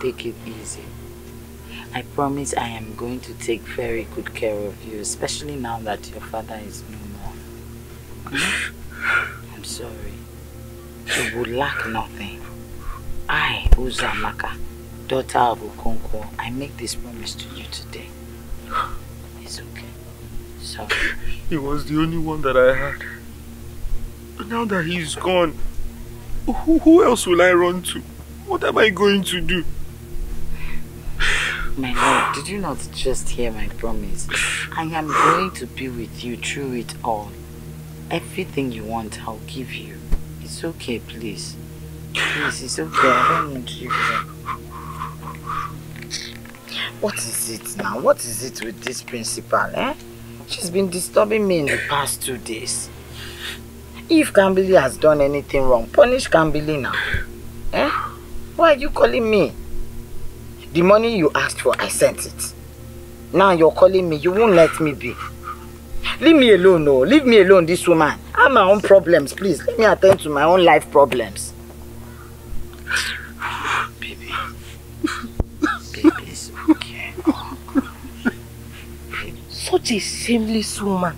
Take it easy. I promise I am going to take very good care of you, especially now that your father is no more. Hmm? I'm sorry. You will lack nothing. I, Uzoamaka, daughter of Okonkwo, I make this promise to you today. It's okay. Sorry. He was the only one that I had. But now that he is gone, who, who else will I run to? What am I going to do? My lord, did you not just hear my promise? I am going to be with you through it all. Everything you want, I'll give you. It's okay, please. Please, it's okay. I don't want you here. What is it now? What is it with this principal, eh? She's been disturbing me in the past two days. If Kambili has done anything wrong, punish Kambili now. Eh? Why are you calling me? The money you asked for, I sent it. Now you're calling me. You won't let me be. Leave me alone, no. Leave me alone, this woman. I have my own problems, please. Let me attend to my own life problems. Baby. Baby, it's okay. Such a shameless woman.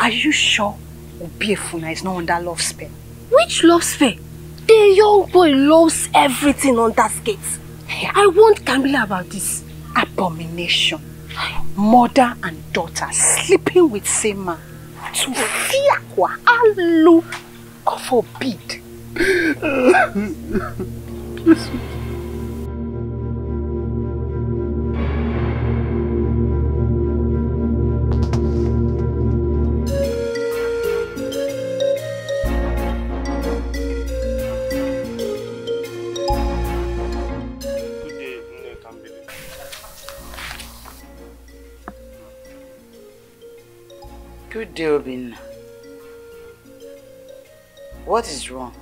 Are you sure Obiefuna is not under love spell? Which love spell? The young boy loves everything on that skate. I warned Kambili about this abomination. Mother and daughter sleeping with same man. To fear kwa alu, God forbid. Obina, what is wrong?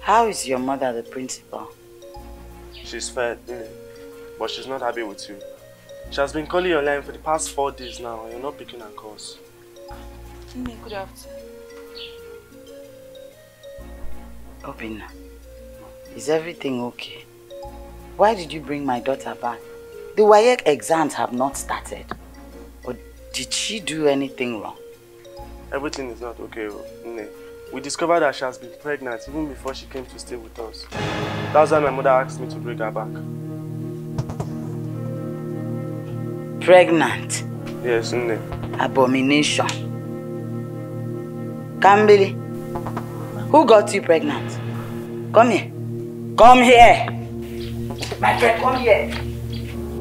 How is your mother the principal? She's fed, but she's not happy with you. She has been calling your line for the past four days now, and you're not picking her calls. Good afternoon. Obina, is everything okay? Why did you bring my daughter back? The W A E C exams have not started. Or did she do anything wrong? Everything is not okay, Nne. We discovered that she has been pregnant even before she came to stay with us. That's why my mother asked me to bring her back. Pregnant? Yes, Nne. Abomination. Kambili, who got you pregnant? Come here. Come here. My friend, come here.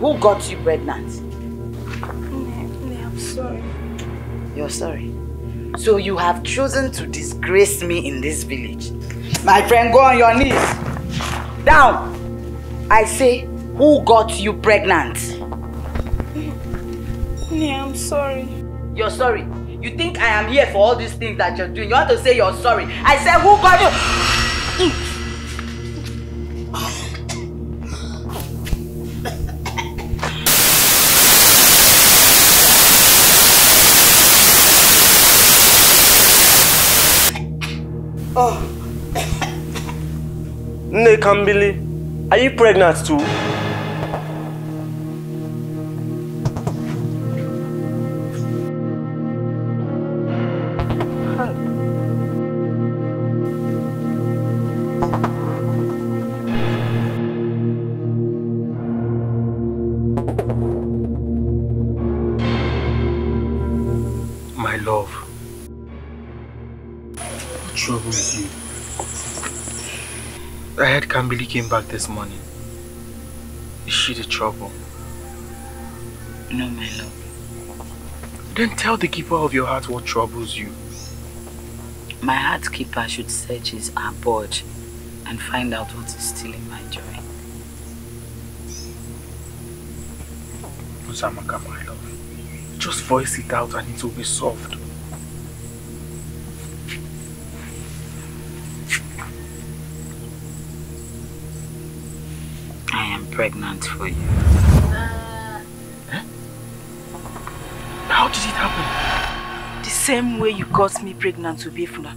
Who got you pregnant? Nne, Nne, I'm sorry. You're sorry? So you have chosen to disgrace me in this village. My friend, go on your knees. Down. I say, who got you pregnant? Yeah, I'm sorry. You're sorry? You think I am here for all these things that you're doing? You want to say you're sorry? I said, who got you? Oh. Nne Kambili, are you pregnant too? My love. Troubles you. I heard Kambili came back this morning. Is she the trouble? No, my love. Then tell the keeper of your heart what troubles you. My heart keeper should search his abode and find out what is stealing my joy. Uzoamaka, my love. Just voice it out and it will be solved. I am pregnant for you. Uh, huh? How did it happen? The same way you got me pregnant to Obiefuna.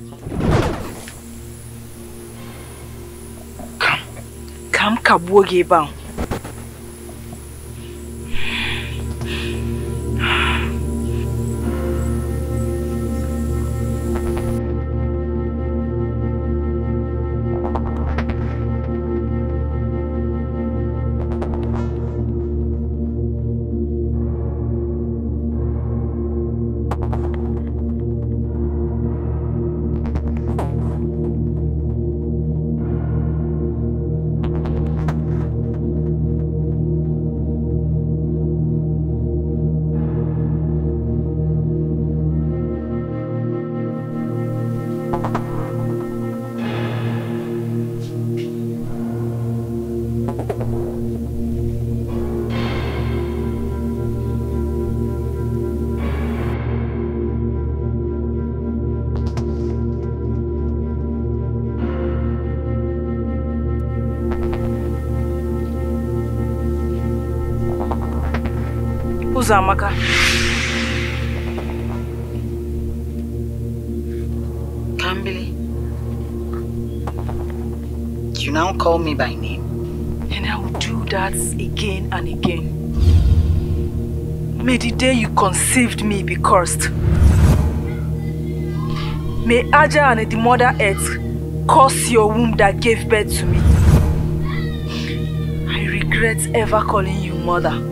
Come. Come Kabwoge Bang. Uzoamaka. Kambili, you now call me by name. And I will do that again and again. May the day you conceived me be cursed. May Aja and the Mother Earth curse your womb that gave birth to me. I regret ever calling you mother.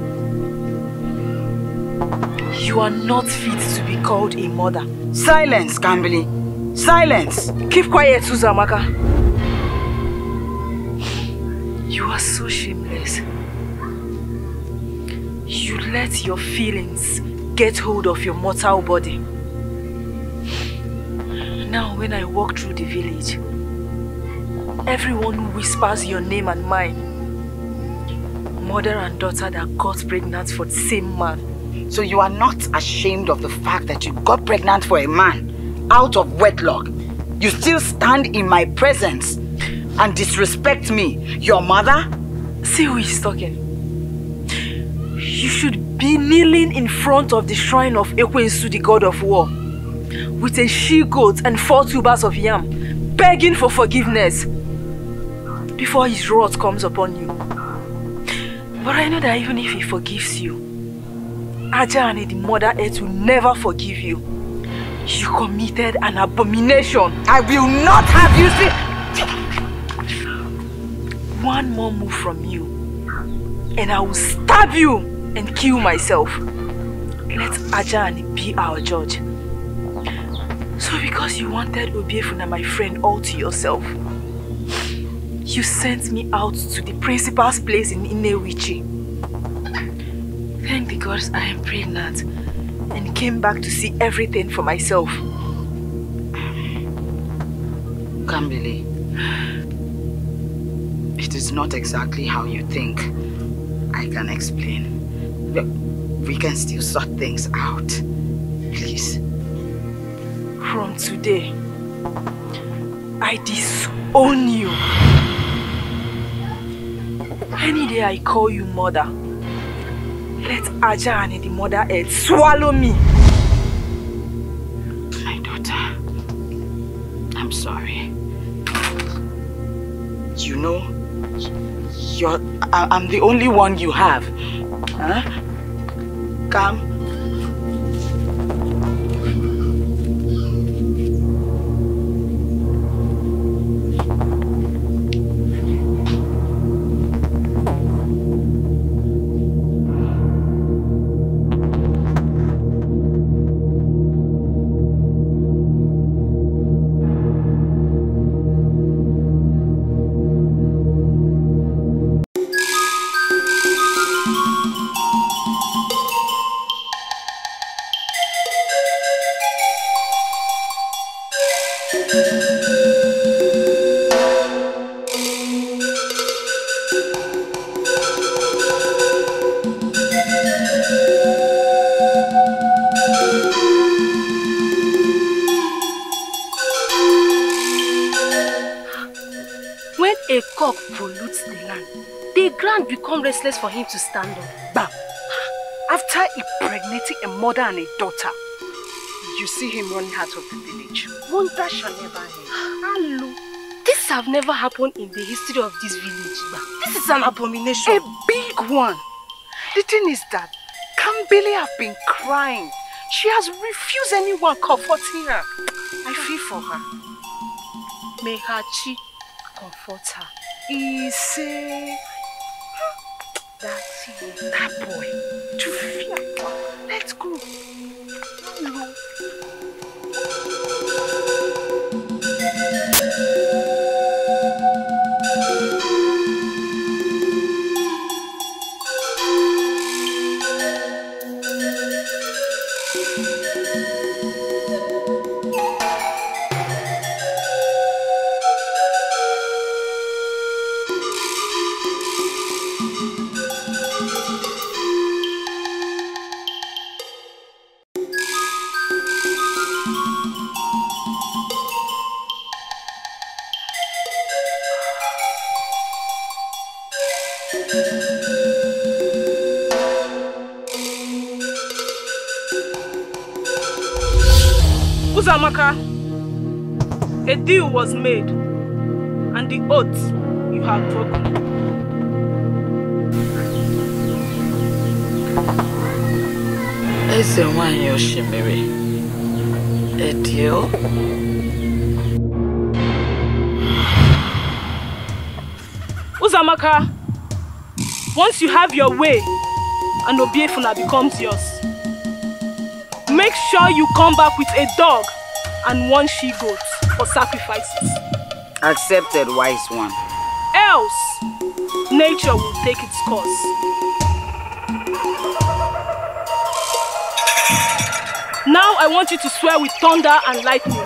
You are not fit to be called a mother. Silence, Kambili. Silence. Keep quiet, Uzoamaka. You are so shameless. You let your feelings get hold of your mortal body. Now, when I walk through the village, everyone whispers your name and mine. Mother and daughter that got pregnant for the same man. So you are not ashamed of the fact that you got pregnant for a man out of wedlock. You still stand in my presence and disrespect me. Your mother? See who is talking. You should be kneeling in front of the shrine of Ekwensu, the god of war, with a she-goat and four tubers of yam, begging for forgiveness before his wrath comes upon you. But I know that even if he forgives you, Ajani, the Mother Earth, will never forgive you. You committed an abomination. I will not have you see. One more move from you, and I will stab you and kill myself. Let Ajani be our judge. So because you wanted Obiefuna, my friend, all to yourself, you sent me out to the principal's place in Nyerichi. Thank the gods I am pregnant and came back to see everything for myself. Kambili, it is not exactly how you think. I can explain. But we can still sort things out. Please. From today, I disown you. Any day I call you mother, let Ajani, the Mother Earth, swallow me. My daughter, I'm sorry. You know, you're, I, I'm the only one you have. Huh? Come. cock pollutes the land, the ground becomes restless for him to stand up. Bam! After impregnating a mother and a daughter, you see him running out of the village. Wonder shall never end. Hello. This have never happened in the history of this village. This is an abomination. A big one. The thing is that Kambili have been crying. She has refused anyone comforting her. I feel for her. May her chi comfort her. Easy. That's it. That boy. To fear. Let's go. Hello. Uzoamaka, a deal was made, and the oath you have broken. Ezenwai Yoshimiri, a deal? Uzoamaka, once you have your way, and Obiefuna becomes yours, make sure you come back with a dog and one she-goat for sacrifices. Accepted, wise one. Else, nature will take its course. Now I want you to swear with thunder and lightning.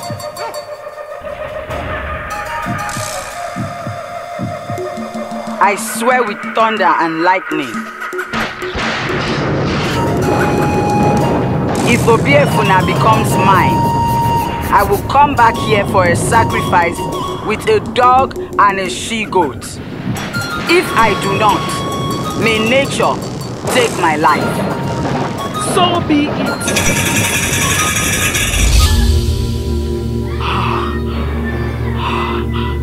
I swear with thunder and lightning. If Obiefuna becomes mine, I will come back here for a sacrifice with a dog and a she-goat. If I do not, may nature take my life. So be it.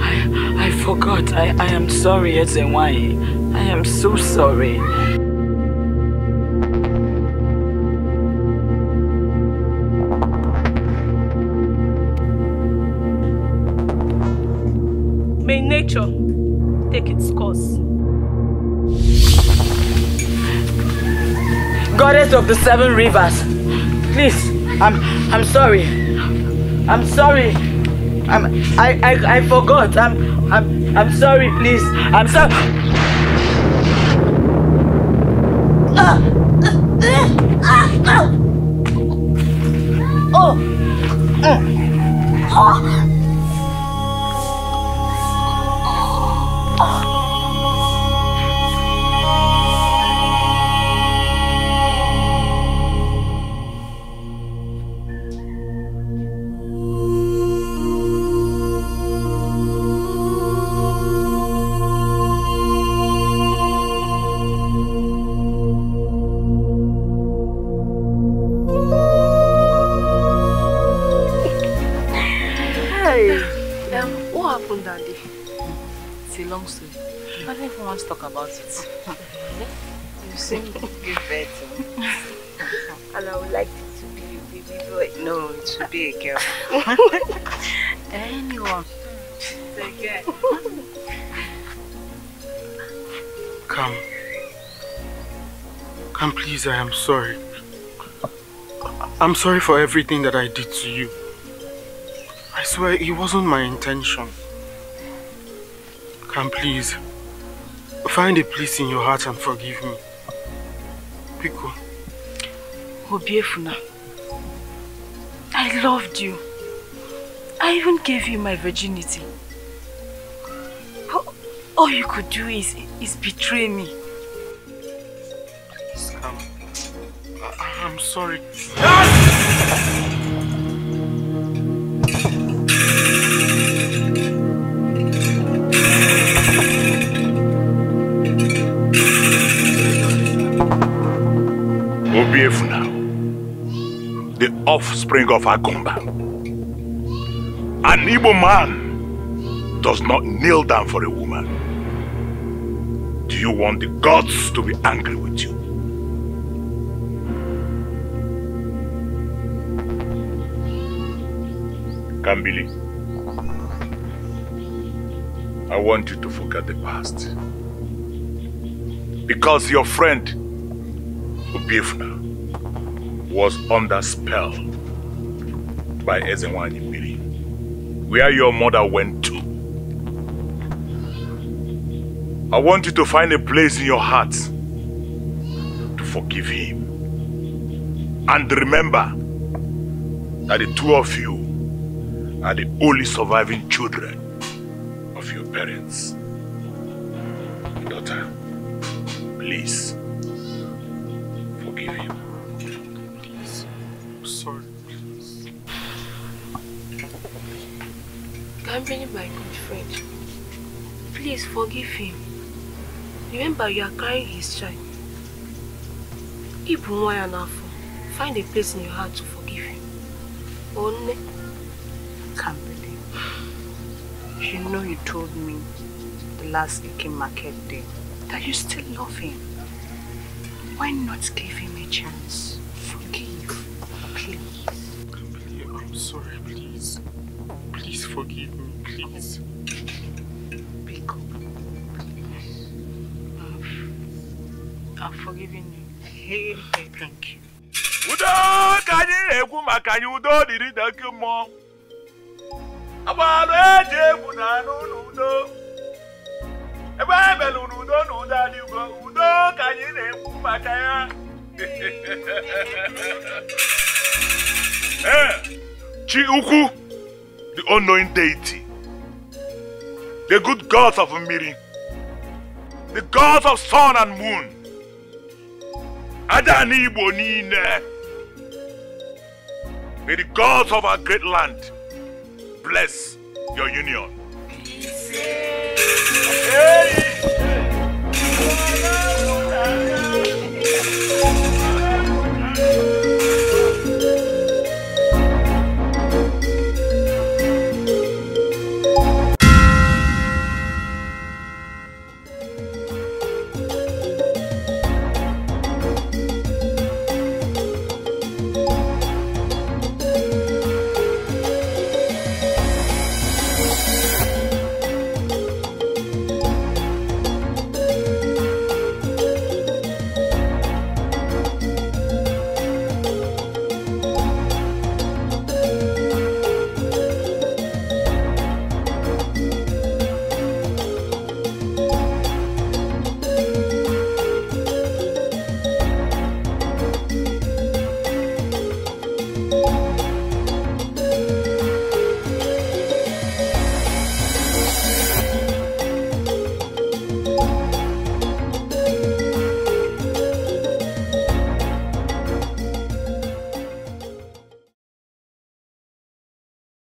I, I forgot. I, I am sorry, Ezenwai. I am so sorry. May nature take its course. Goddess of the seven rivers, please, I'm, I'm sorry. I'm sorry. I'm, I, I, I forgot. I'm, I'm, I'm sorry, please. I'm sorry. Oh. Oh. About it. You seem to be better. And I would like it to be a baby boy. No, it should be a girl. Anyone. It's a girl. Come. Come, please, I am sorry. I'm sorry for everything that I did to you. I swear it wasn't my intention. Come, please. Find a place in your heart and forgive me. Pico. Obiefuna, I loved you. I even gave you my virginity. All you could do is, is betray me. Um, I, I'm sorry. Ah! Obiefuna, the offspring of Agumba. An Igbo man does not kneel down for a woman. Do you want the gods to be angry with you? Kambili, I want you to forget the past. Because your friend, Obiefuna, was under spell by Ezenwai Biri, where your mother went to. I want you to find a place in your heart to forgive him. And remember that the two of you are the only surviving children of your parents. Daughter, please, forgive him. Please, I'm sorry, please. Gambini, my good friend, please forgive him. Remember, you are carrying his child. Ibunwaya Nafo, find a place in your heart to forgive him. Only. Kambili, you know you told me the last Eke market day that you still love him. Why not give him a chance? Forgive, please. Kambili, I'm sorry, please. Please forgive me, please. Pick up, please. I've, I've forgiven you. Hey, hey, thank you. Udo kani ekuma kani udo diri dakimo. Abalo eje buna no no. Eba belu no no da di go udo kanyi ne ku makaya. Eh, Chiuku, the unknown deity, the good gods of Miri, the gods of sun and moon, Ajani Bonine, may the gods of our great land bless your union. Hey.